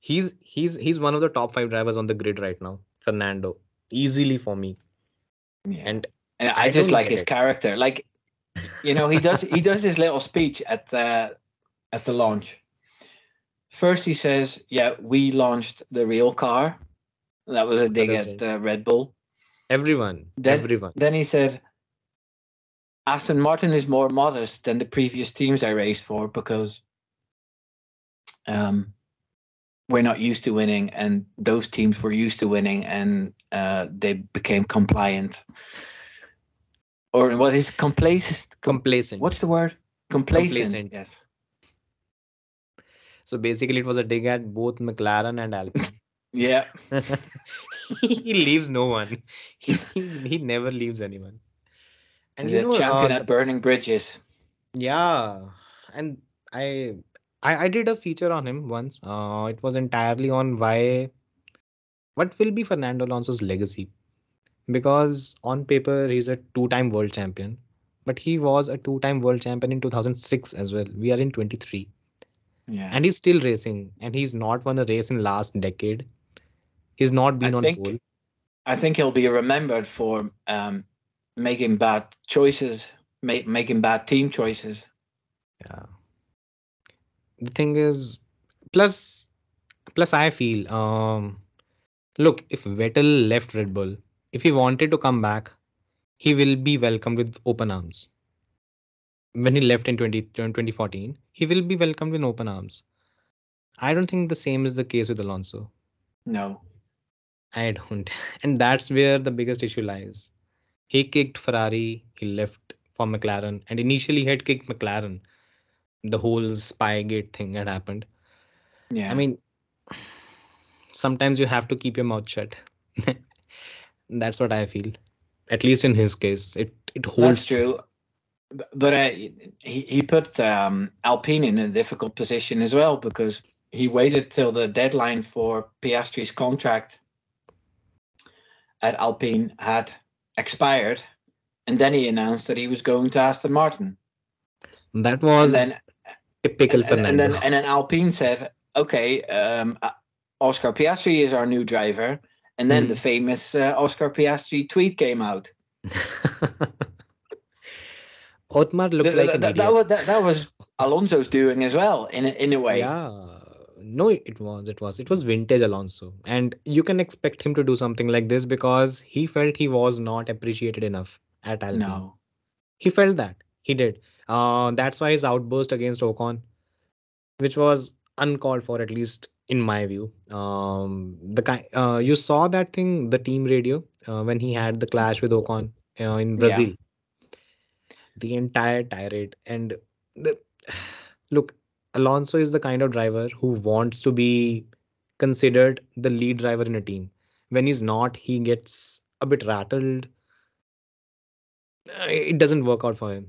He's he's he's one of the top five drivers on the grid right now, Fernando. Easily for me. Yeah. And and I, I just like his it. character. Like, you know, he does he does his little speech at the at the launch. First he says, "Yeah, we launched the real car." That was a dig at uh, Red Bull. Everyone. Then, everyone. Then he said, "Aston Martin is more modest than the previous teams I raced for because um, we're not used to winning, and those teams were used to winning, and uh, they became compliant." Or what is complacent? Com- complacent. What's the word? Complacent. Complacent. Yes. So basically, it was a dig at both McLaren and Alpine. Yeah. He leaves no one. He, he never leaves anyone. And the you know, champion uh, at burning bridges. Yeah, and I, I, I did a feature on him once. Uh, it was entirely on why, what will be Fernando Alonso's legacy. Because on paper, he's a two-time world champion. But he was a two-time world champion in two thousand six as well. We are in twenty-three. Yeah. And he's still racing. And he's not won a race in last decade. He's not been I on think, pole. I think he'll be remembered for um, making bad choices, make, making bad team choices. Yeah. The thing is, plus, plus I feel, um, look, if Vettel left Red Bull, if he wanted to come back, he will be welcomed with open arms. When he left in twenty fourteen, he will be welcomed with open arms. I don't think the same is the case with Alonso. No. I don't. And that's where the biggest issue lies. He kicked Ferrari, he left for McLaren, and initially he had kicked McLaren. The whole Spygate thing had happened. Yeah. I mean, sometimes you have to keep your mouth shut. That's what I feel, at least in his case. It it holds That's true. But uh, he, he put um, Alpine in a difficult position as well, because he waited till the deadline for Piastri's contract at Alpine had expired. And then he announced that he was going to Aston Martin. That was and then, typical and, Fernando. And then, and then Alpine said, okay, um, Oscar Piastri is our new driver. And then mm. the famous uh, Oscar Piastri tweet came out. Otmar looked the, like an that, idiot. That was, that, that was Alonso's doing as well, in a, in a way. Yeah. No, it was. It was. It was vintage Alonso. And you can expect him to do something like this because he felt he was not appreciated enough at Alpine. No. He felt that. He did. Uh, that's why his outburst against Ocon, which was uncalled for, at least in my view. Um, the uh, you saw that thing, the team radio, uh, when he had the clash with Ocon uh, in Brazil. Yeah. The entire tirade. And the, look, Alonso is the kind of driver who wants to be considered the lead driver in a team. When he's not, he gets a bit rattled. It doesn't work out for him.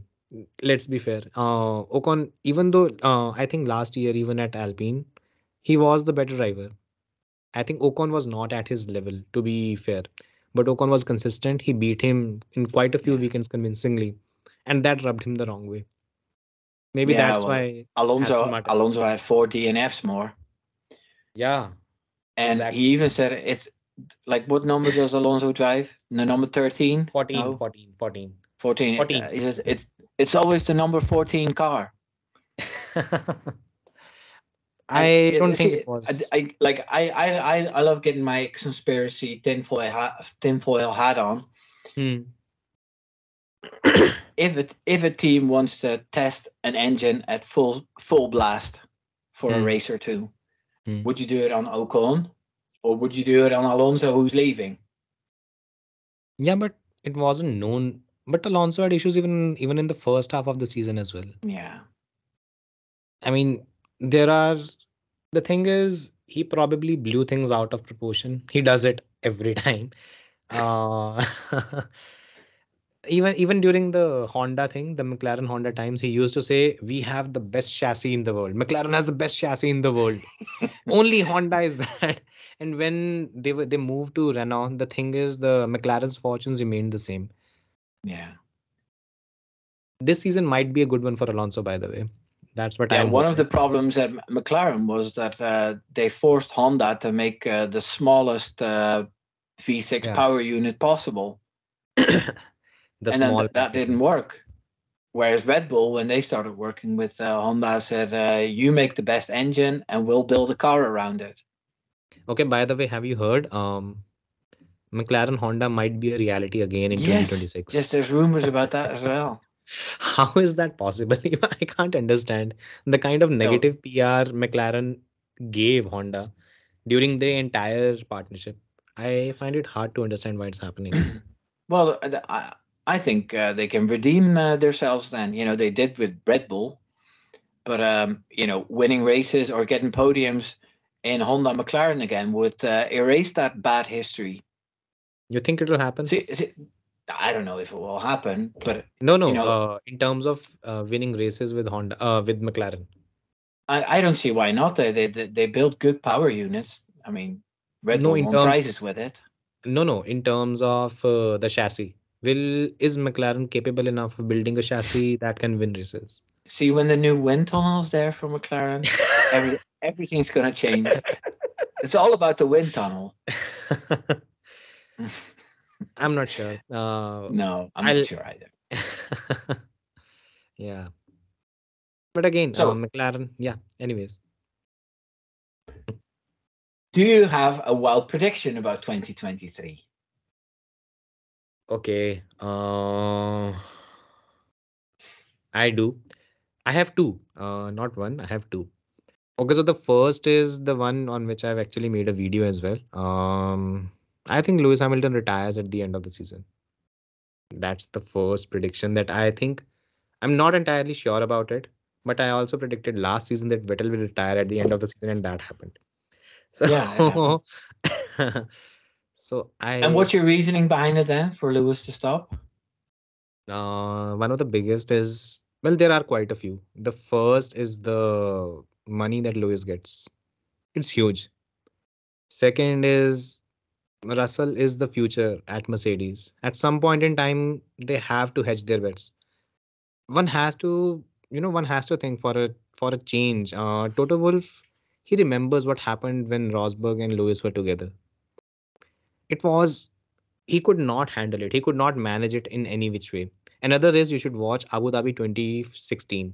Let's be fair. Uh, Ocon, even though uh, I think last year, even at Alpine, he was the better driver. I think Ocon was not at his level, to be fair. But Ocon was consistent. He beat him in quite a few yeah. weekends convincingly. And that rubbed him the wrong way. Maybe yeah, that's well, why... Alonso Alonso had four D N Fs more. Yeah. And exactly. He even said, it's like, what number does Alonso drive? No, number thirteen? fourteen, no? fourteen, fourteen. fourteen. fourteen. Uh, he says, it's, it's always the number fourteen car. I don't See, think it was. I, I like. I, I, I love getting my conspiracy tinfoil hat, tinfoil hat on. Hmm. if it if a team wants to test an engine at full full blast for mm. a race or two. Mm. Would you do it on Ocon, or would you do it on Alonso, who's leaving? Yeah, but it wasn't known. But Alonso had issues even even in the first half of the season as well. Yeah. I mean, there are... The thing is, he probably blew things out of proportion. He does it every time. Uh, even even during the Honda thing, the McLaren Honda times, he used to say, we have the best chassis in the world. McLaren has the best chassis in the world. Only Honda is bad. And when they were, they moved to Renault, the thing is, the McLaren's fortunes remained the same. Yeah. This season might be a good one for Alonso, by the way. That's what yeah, I one of the problems at McLaren was that uh, they forced Honda to make uh, the smallest uh, V six yeah. power unit possible. the and small then that didn't work. Whereas Red Bull, when they started working with uh, Honda, said, uh, you make the best engine and we'll build a car around it. Okay, by the way, have you heard? Um, McLaren Honda might be a reality again in yes. twenty twenty-six. Yes, there's rumors about that as well. How is that possible? I can't understand the kind of negative no. P R McLaren gave Honda during the entire partnership. I find it hard to understand why it's happening. Well, I, I think uh, they can redeem uh, themselves then. You know, they did with Red Bull, but, um, you know, winning races or getting podiums in Honda McLaren again would uh, erase that bad history. You think it will happen? See, see, I don't know if it will happen, but no, no. You know, uh, in terms of uh, winning races with Honda, uh, with McLaren, I, I don't see why not. They they they build good power units. I mean, Red Bull won prizes with it. No, no. In terms of uh, the chassis, will is McLaren capable enough of building a chassis that can win races? See, when the new wind tunnel's there for McLaren, every, everything's gonna change. It's all about the wind tunnel. I'm not sure. Uh, no, I'm I'll... not sure either. Yeah. But again, so, uh, McLaren, yeah, anyways. Do you have a wild prediction about twenty twenty-three? Okay. Uh, I do. I have two. Uh, not one, I have two. Okay, so the first is the one on which I've actually made a video as well. Um... I think Lewis Hamilton retires at the end of the season. That's the first prediction that I think. I'm not entirely sure about it, but I also predicted last season that Vettel will retire at the end of the season, and that happened. So, yeah, yeah. So I. And what's your reasoning behind it then for Lewis to stop? Uh, one of the biggest is, well, there are quite a few. The first is the money that Lewis gets. It's huge. Second is, Russell is the future at Mercedes. At some point in time, they have to hedge their bets. One has to, you know, one has to think for a for a change. Uh, Toto Wolff, he remembers what happened when Rosberg and Lewis were together. It was, he could not handle it. He could not manage it in any which way. Another race you should watch, Abu Dhabi twenty sixteen.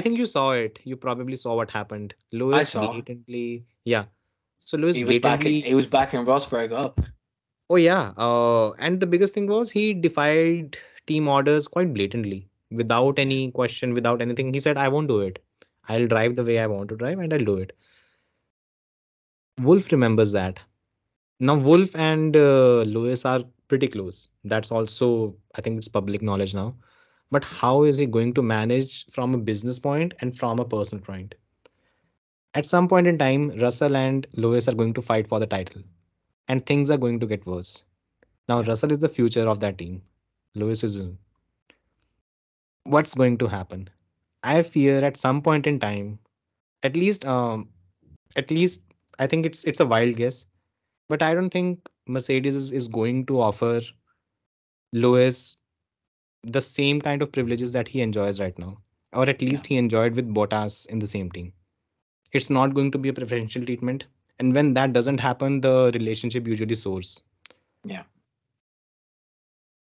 I think you saw it. You probably saw what happened. Lewis blatantly, yeah. So Lewis he was, back in, he was backing Rosberg up. Oh, yeah. Uh, and the biggest thing was he defied team orders quite blatantly, without any question, without anything. He said, I won't do it. I'll drive the way I want to drive and I'll do it. Wolff remembers that. Now, Wolff and uh, Lewis are pretty close. That's also, I think it's public knowledge now. But how is he going to manage from a business point and from a personal point? At some point in time, Russell and Lewis are going to fight for the title and things are going to get worse. Now, Russell is the future of that team. Lewis isn't. What's going to happen? I fear at some point in time, at least, um, at least I think it's it's a wild guess, but I don't think Mercedes is, is going to offer Lewis the same kind of privileges that he enjoys right now, or at least yeah. he enjoyed with Bottas in the same team. It's not going to be a preferential treatment. And when that doesn't happen, the relationship usually soars. Yeah.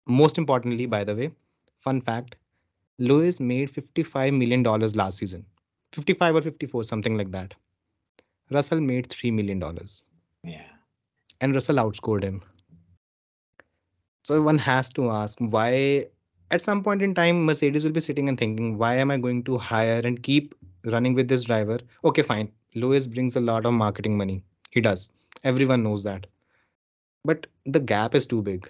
Most importantly, by the way, fun fact, Lewis made fifty-five million dollars last season. fifty-five or fifty-four, something like that. Russell made three million dollars. Yeah. And Russell outscored him. So one has to ask why, at some point in time, Mercedes will be sitting and thinking, why am I going to hire and keep running with this driver. Okay, fine. Lewis brings a lot of marketing money. He does. Everyone knows that. But the gap is too big.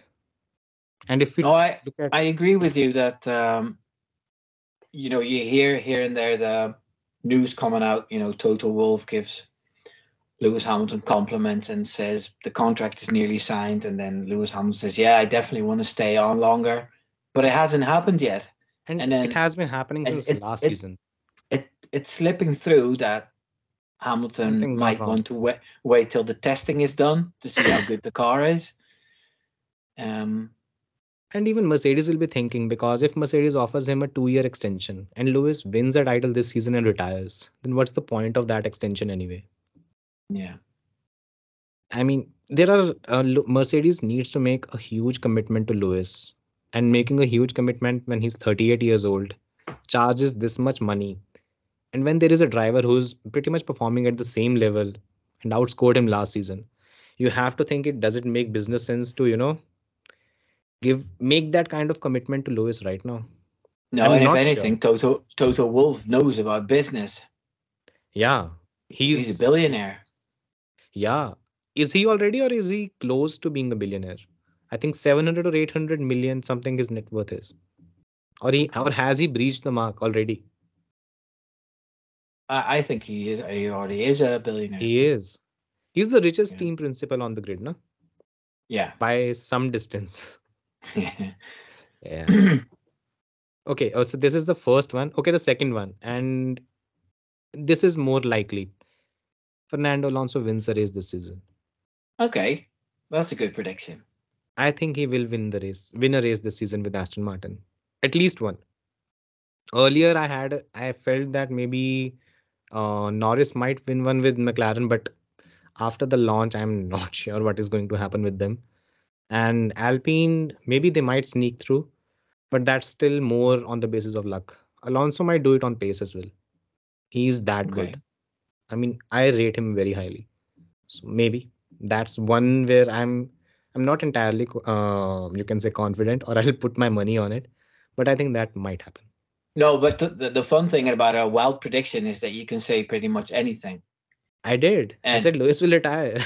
And if we no, I, look at... I agree with you that, um, you know, you hear here and there the news coming out, you know, Toto Wolff gives Lewis Hamilton compliments and says the contract is nearly signed. And then Lewis Hamilton says, yeah, I definitely want to stay on longer. But it hasn't happened yet. And, and then, it has been happening since it, last it, season. It It's slipping through that Hamilton Something's might want to wait, wait till the testing is done to see how good the car is. Um, and even Mercedes will be thinking, because if Mercedes offers him a two-year extension and Lewis wins the title this season and retires, then what's the point of that extension anyway? Yeah. I mean, there are uh, Mercedes needs to make a huge commitment to Lewis. And making a huge commitment when he's thirty-eight years old, charges this much money. And when there is a driver who's pretty much performing at the same level and outscored him last season, you have to think, it does it make business sense to, you know, give make that kind of commitment to Lewis right now? No, and if anything, sure. Toto Toto Wolff knows about business. Yeah. He's, he's a billionaire. Yeah. Is he already, or is he close to being a billionaire? I think seven hundred or eight hundred million something his net worth is. Or he, or has he breached the mark already? I think he is. He already is a billionaire. He is. He's the richest yeah. team principal on the grid, no? Yeah. By some distance. yeah. Okay. Oh, so this is the first one. Okay, the second one. And this is more likely. Fernando Alonso wins the race this season. Okay. That's a good prediction. I think he will win the race, win a race this season with Aston Martin. At least one. Earlier, I had, I felt that maybe uh, Norris might win one with McLaren, but after the launch, I'm not sure what is going to happen with them. And Alpine, maybe they might sneak through, but that's still more on the basis of luck. Alonso might do it on pace as well. He's that okay. good. I mean, I rate him very highly. So maybe that's one where I'm I'm not entirely, uh, you can say, confident, or I'll put my money on it. But I think that might happen. No, but the, the fun thing about a wild prediction is that you can say pretty much anything. I did. And I said Lewis will retire.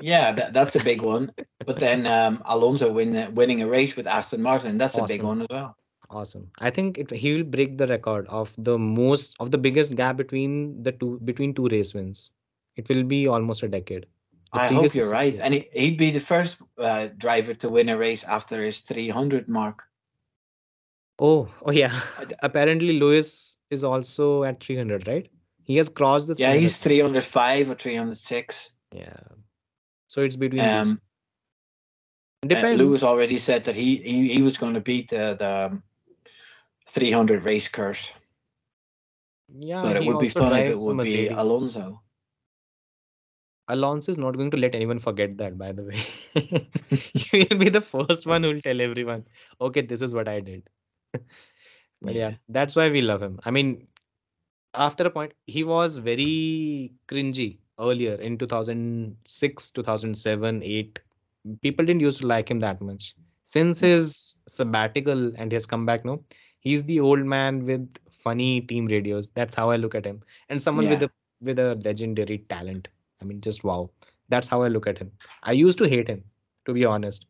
yeah, that, that's a big one. But then um, Alonso win, winning a race with Aston Martin, that's awesome. A big one as well. Awesome. I think it, he will break the record of the most, of the biggest gap between the two, between two race wins. It will be almost a decade. The I hope you're right. Years. And he, he'd be the first uh, driver to win a race after his three hundred mark. Oh, oh yeah. Apparently, Lewis is also at three hundred, right? He has crossed the three hundred. Yeah, he's three oh five or three oh six. Yeah. So it's between um, these. Depends. Uh, Lewis already said that he, he, he was going to beat the, the three hundred race curse. Yeah, but it would be fun if it would be Alonso. Alonso is not going to let anyone forget that, by the way. He will be the first one who will tell everyone, okay, this is what I did. But yeah, that's why we love him. I mean, after a point, he was very cringy earlier in two thousand six, two thousand seven, eight. People didn't used to like him that much. Since his sabbatical and his comeback, no, he's the old man with funny team radios. That's how I look at him. And someone yeah. with a, with a legendary talent. I mean, just wow. That's how I look at him. I used to hate him, to be honest.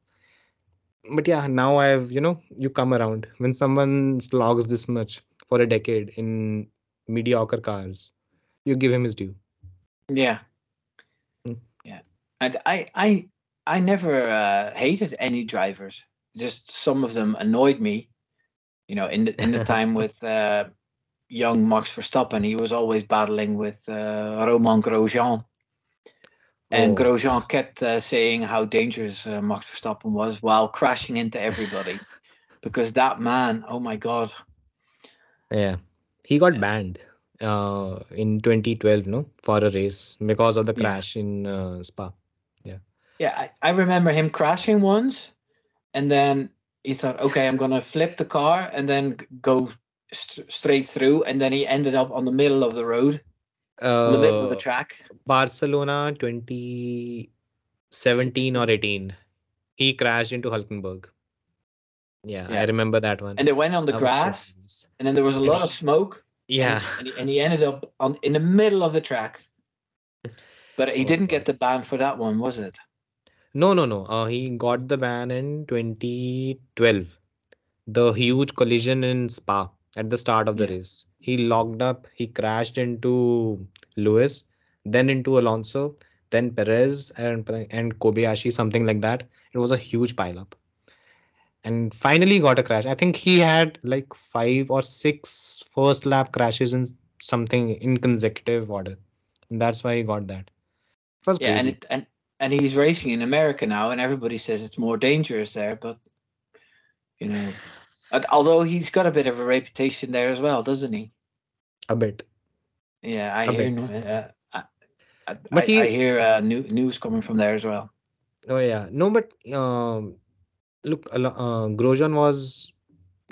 But yeah, now I've, you know, you come around. When someone slogs this much for a decade in mediocre cars, you give him his due. Yeah. Hmm. Yeah. And I, I, I never uh, hated any drivers. Just some of them annoyed me. You know, in the, in the time with uh, young Max Verstappen, he was always battling with uh, Romain Grosjean. And oh. Grosjean kept uh, saying how dangerous uh, Max Verstappen was while crashing into everybody. Because that man, oh my God. Yeah, he got banned uh, in twenty twelve, no? For a race because of the crash yeah. in uh, Spa. Yeah, yeah. I, I remember him crashing once. And then he thought, okay, I'm going to flip the car and then go st- straight through. And then he ended up on the middle of the road. Uh, the middle of the track. Barcelona twenty seventeen or eighteen. He crashed into Hülkenberg. Yeah, yeah, I remember that one. And they went on the that grass, so nice. And then there was a lot of smoke. Yeah. And, and, he, and he ended up on in the middle of the track. But he oh, didn't get the ban for that one, was it? No, no, no. Uh, he got the ban in twenty twelve. The huge collision in Spa at the start of the yeah. race. He locked up. He crashed into Lewis, then into Alonso, then Perez and, and Kobayashi, something like that. It was a huge pileup. And finally got a crash. I think he had like five or six first lap crashes in something in consecutive order. And that's why he got that. It was yeah, crazy. And, it, and and he's racing in America now, and everybody says it's more dangerous there. But, you know, although he's got a bit of a reputation there as well, doesn't he? A bit. Yeah, I a hear uh, I, I, I, he, I hear uh, new, news coming from there as well. Oh, yeah. No, but... Um, Look, uh, Grosjean was,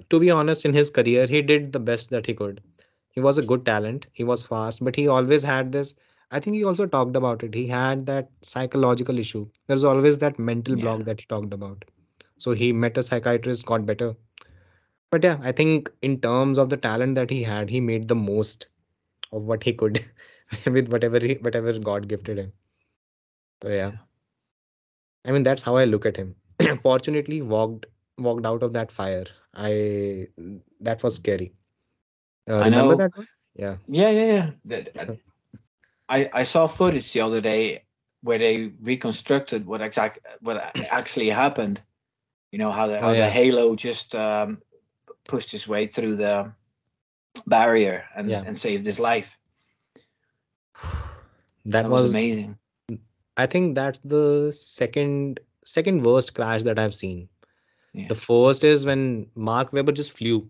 to be honest, in his career, he did the best that he could. He was a good talent. He was fast, but he always had this. I think he also talked about it. He had that psychological issue. There's always that mental yeah. block that he talked about. So he met a psychiatrist, got better. But yeah, I think in terms of the talent that he had, he made the most of what he could with whatever he, whatever God gifted him. So yeah, I mean, that's how I look at him. Fortunately, walked walked out of that fire. I that was scary. Uh, I remember know. that one? Yeah. Yeah, yeah, yeah. I I saw footage the other day where they reconstructed what exact what actually happened. You know how the how oh, yeah. the halo just um, pushed his way through the barrier and yeah. and saved his life. That, that was, was amazing. I think that's the second. Second worst crash that I've seen. Yeah. The first is when Mark Webber just flew.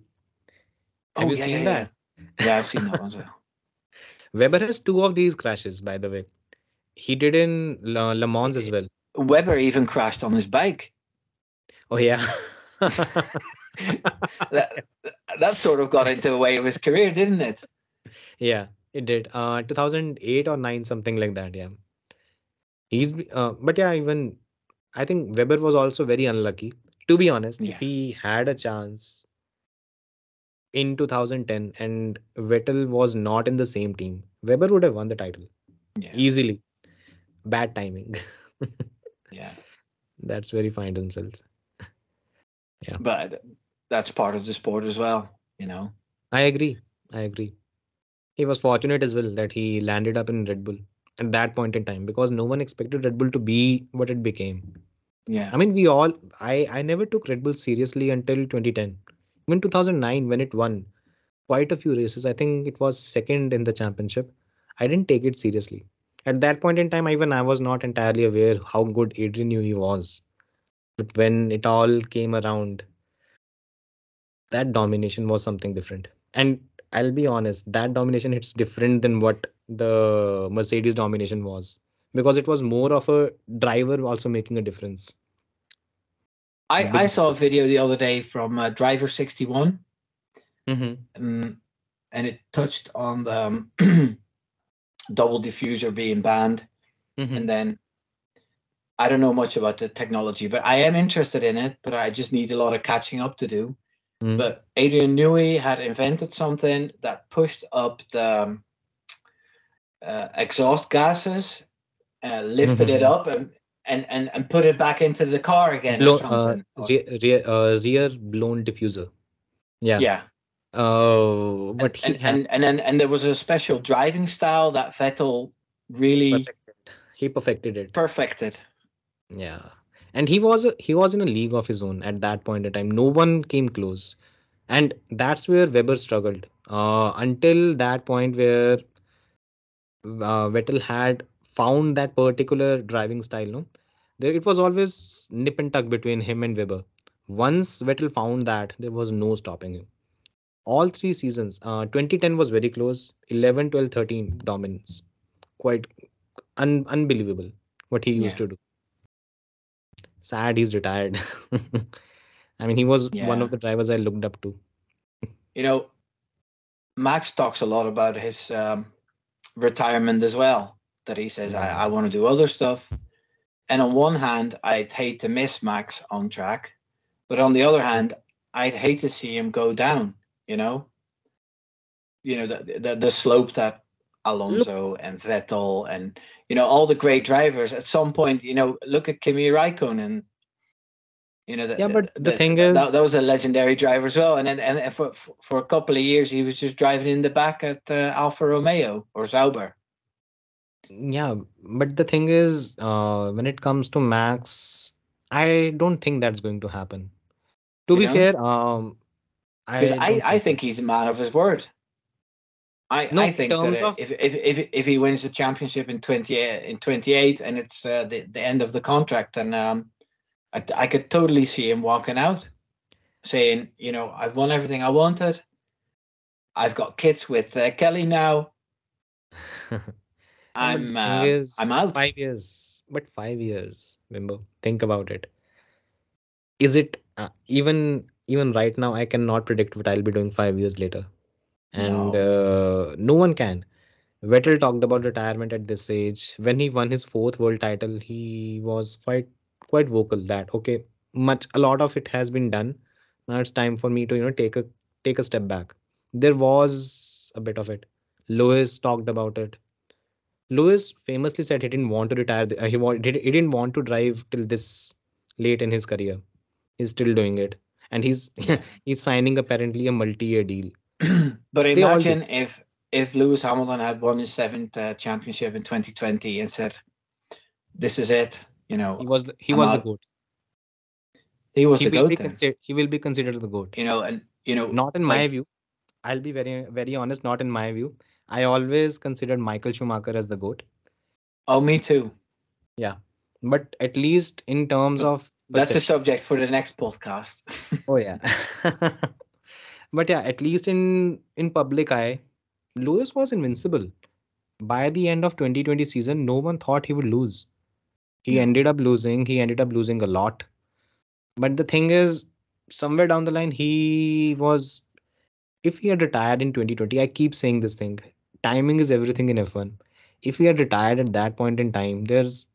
Have oh, you yeah, seen yeah, that? Yeah. yeah, I've seen that one as well. Webber has two of these crashes, by the way. He did in Le, Le Mans as well. Webber even crashed on his bike. Oh, yeah. that, that sort of got into the way of his career, didn't it? Yeah, it did. Uh, two thousand eight or nine, something like that. Yeah. He's, uh, but yeah, even. I think Webber was also very unlucky. To be honest, yeah. if he had a chance in two thousand ten and Vettel was not in the same team, Webber would have won the title yeah. easily. Bad timing. yeah. That's where he finds himself. Yeah. But that's part of the sport as well, you know. I agree. I agree. He was fortunate as well that he landed up in Red Bull at that point in time, because no one expected Red Bull to be what it became. Yeah. I mean, we all, I, I never took Red Bull seriously until twenty ten. Even two thousand nine, when it won quite a few races, I think it was second in the championship. I didn't take it seriously. At that point in time, even I was not entirely aware how good Adrian Newey was. But when it all came around, that domination was something different. And I'll be honest, that domination hits different than what the Mercedes domination was, because it was more of a driver also making a difference. I, Big I saw a video the other day from uh, Driver sixty-one, mm-hmm. um, and it touched on the um, double diffuser being banned. Mm-hmm. And then I don't know much about the technology, but I am interested in it, but I just need a lot of catching up to do. Mm. But Adrian Newey had invented something that pushed up the uh, exhaust gases, uh, lifted mm-hmm. it up and, and, and, and put it back into the car again. Blow, or something. Uh, re- re- uh, rear blown diffuser. Yeah. Yeah. Oh, but and, he and, had... and, and, and, and there was a special driving style that Vettel really perfected. He perfected it. Perfected. Yeah. And he was he was in a league of his own at that point in time. No one came close. And that's where Webber struggled. Uh, until that point where uh, Vettel had found that particular driving style. No, there, it was always nip and tuck between him and Webber. Once Vettel found that, there was no stopping him. All three seasons. Uh, twenty ten was very close. eleven, twelve, thirteen dominance. Quite un- unbelievable what he used yeah. to do. Sad he's retired. I mean, he was yeah. one of the drivers I looked up to. You know, Max talks a lot about his um, retirement as well, that he says, I, I want to do other stuff. And on one hand, I'd hate to miss Max on track. But on the other hand, I'd hate to see him go down, you know. you know, the the, the slope that Alonso and Vettel and, you know, all the great drivers at some point, you know, look at Kimi Raikkonen. You know, the, yeah, but the, the thing the, is, that, that was a legendary driver as well. And then, and, and for for a couple of years, he was just driving in the back at uh, Alfa Romeo or Sauber. Yeah, but the thing is, uh, when it comes to Max, I don't think that's going to happen. To you be know? fair, um, I I, I think he's a man of his word. I, no, I think that of... if, if if if he wins the championship in twenty in twenty eight and it's uh, the the end of the contract, and um, I, I could totally see him walking out, saying, you know, I've won everything I wanted. I've got kids with uh, Kelly now. I'm uh, years, I'm out. Five years, but five years, Wimbo. Think about it. Is it uh, even even right now? I cannot predict what I'll be doing five years later. And no. Uh, no one can. Vettel talked about retirement at this age. When he won his fourth world title, he was quite quite vocal that, okay, much a lot of it has been done. Now it's time for me to, you know, take a take a step back. There was a bit of it. Lewis talked about it. Lewis famously said he didn't want to retire. Uh, he wanted he didn't want to drive till this late in his career. He's still doing it, and he's he's signing apparently a multi-year deal. But imagine if if Lewis Hamilton had won his seventh uh, championship in twenty twenty and said, "This is it," you know, he was the, he I'm was out. the goat. He was he the goat. Consider- he will be considered the goat. You know, and you know, not in like, my view. I'll be very very honest. Not in my view. I always considered Michael Schumacher as the goat. Oh, me too. Yeah, but at least in terms but of that's a subject for the next podcast. Oh yeah. But yeah, at least in, in public eye, Lewis was invincible. By the end of twenty twenty season, no one thought he would lose. He yeah. ended up losing. He ended up losing a lot. But the thing is, somewhere down the line, he was... If he had retired in twenty twenty, I keep saying this thing. Timing is everything in F one. If he had retired at that point in time, there's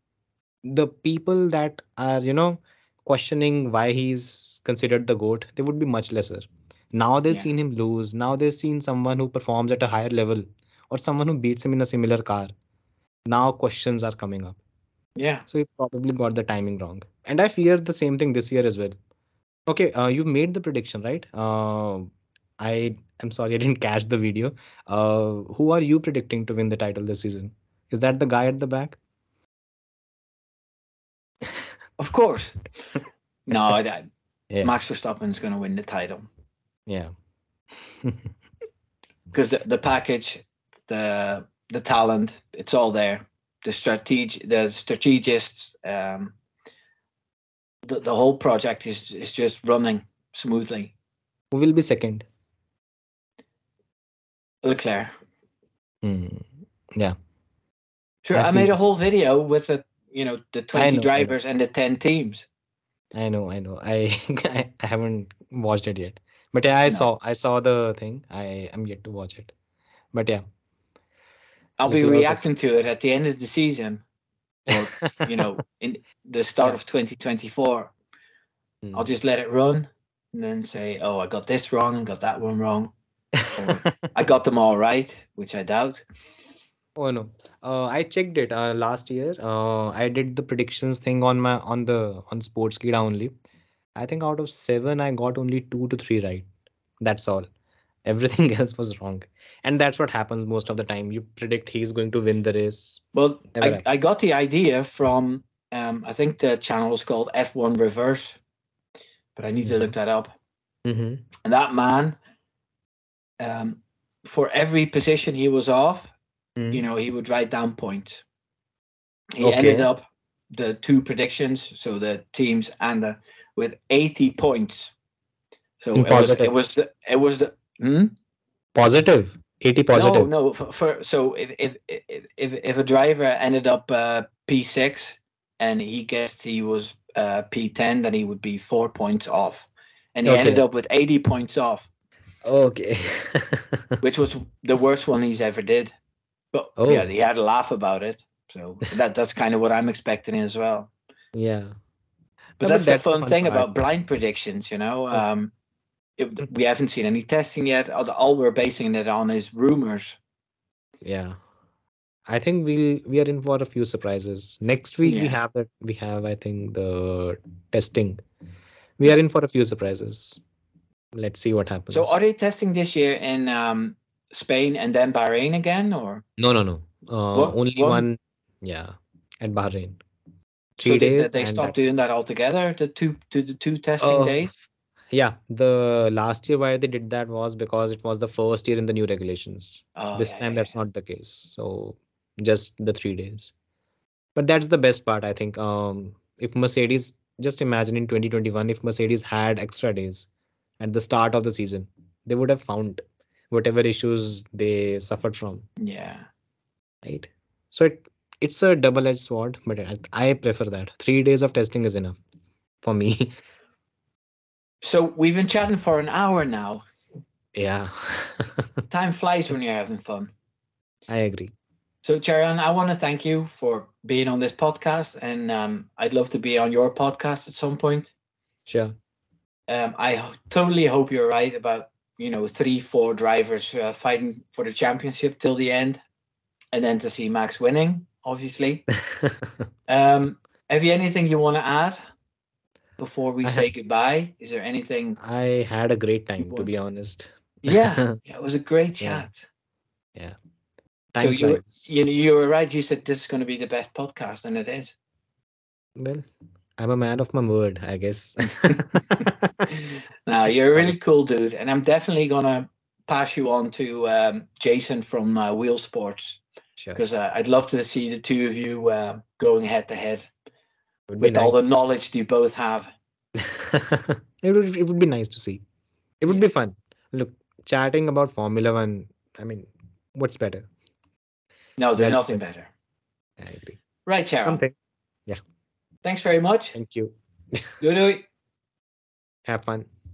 the people that are, you know, questioning why he's considered the GOAT, they would be much lesser. Now they've yeah. seen him lose. Now they've seen someone who performs at a higher level or someone who beats him in a similar car. Now questions are coming up. Yeah. So he probably got the timing wrong. And I fear the same thing this year as well. Okay, uh, you've made the prediction, right? Uh, I, I'm sorry, I didn't catch the video. Uh, who are you predicting to win the title this season? Is that the guy at the back? Of course. No, that, yeah. Max Verstappen's going to win the title. Yeah, because the, the package, the the talent, it's all there. The strateg, the strategists, um, the the whole project is is just running smoothly. Who will be second? Leclerc. Mm, yeah. Sure, I, I made a whole video with the you know the twenty know, drivers and the ten teams. I know, I know. I I haven't watched it yet. But yeah, I no. saw I saw the thing. I am yet to watch it. But yeah. I'll Little be reacting of... to it at the end of the season. Or, you know, in the start yeah. of twenty twenty-four. Mm. I'll just let it run and then say, oh, I got this wrong and got that one wrong. Or, I got them all right, which I doubt. Oh, no. Uh, I checked it uh, last year. Uh, I did the predictions thing on my on the on Sportskeeda only. I think out of seven, I got only two to three right. That's all. Everything else was wrong. And that's what happens most of the time. You predict he's going to win the race. Well, I, I got the idea from, um, I think the channel is called F one Reverse. But I need mm-hmm. to look that up. Mm-hmm. And that man, um, for every position he was off, mm-hmm. you know, he would write down points. He okay. ended up the two predictions, so the teams and the... with eighty points. So it was, it was the, it was the, hmm? Positive, eighty positive. No, no, for, for so if, if, if, if, if a driver ended up uh, P six and he guessed he was uh, P ten, then he would be four points off. And he okay. ended up with eighty points off. Okay. Which was the worst one he's ever did. But oh. yeah, he had a laugh about it. So that that's kind of what I'm expecting as well. Yeah. But, no, that's but that's the fun, fun thing part. About blind predictions, you know. Um, it, we haven't seen any testing yet. All we're basing it on is rumors. Yeah, I think we we'll, we are in for a few surprises next week. Yeah. We have that. We have, I think, the testing. We are in for a few surprises. Let's see what happens. So, are they testing this year in um, Spain and then Bahrain again, or no, no, no? Uh, what, only what? one. Yeah, at Bahrain. Three so days. They, they stopped doing that altogether. The two to the two testing uh, days. Yeah, the last year why they did that was because it was the first year in the new regulations. Oh, this yeah, time yeah, that's yeah. not the case. So just the three days. But that's the best part, I think. Um, if Mercedes, just imagine in twenty twenty-one, if Mercedes had extra days at the start of the season, they would have found whatever issues they suffered from. Yeah. Right. So it it's a double-edged sword, but I prefer that. Three days of testing is enough for me. So we've been chatting for an hour now. Yeah. Time flies when you're having fun. I agree. So Charan, I want to thank you for being on this podcast, and um, I'd love to be on your podcast at some point. Sure. Um, I ho- totally hope you're right about, you know, three, four drivers uh, fighting for the championship till the end, and then to see Max winning, obviously. um, have you anything you want to add? Before we I say had, goodbye, is there anything? I had a great time, to be honest. Yeah, yeah, it was a great chat. Yeah. yeah. Time so you were, you, you were right. You said this is going to be the best podcast, and it is. Well, I'm a man of my word, I guess. No, you're a really cool dude, and I'm definitely going to pass you on to um, Jason from uh, Wheel Sports, because sure. uh, I'd love to see the two of you uh, going head to head. With nice. all the knowledge you both have. it, would, it would be nice to see. It would yeah. be fun. Look, chatting about Formula One, I mean, what's better? No, there's That's nothing better. better. I agree. Right, Charan. Something. Yeah. Thanks very much. Thank you. Do it. Have fun.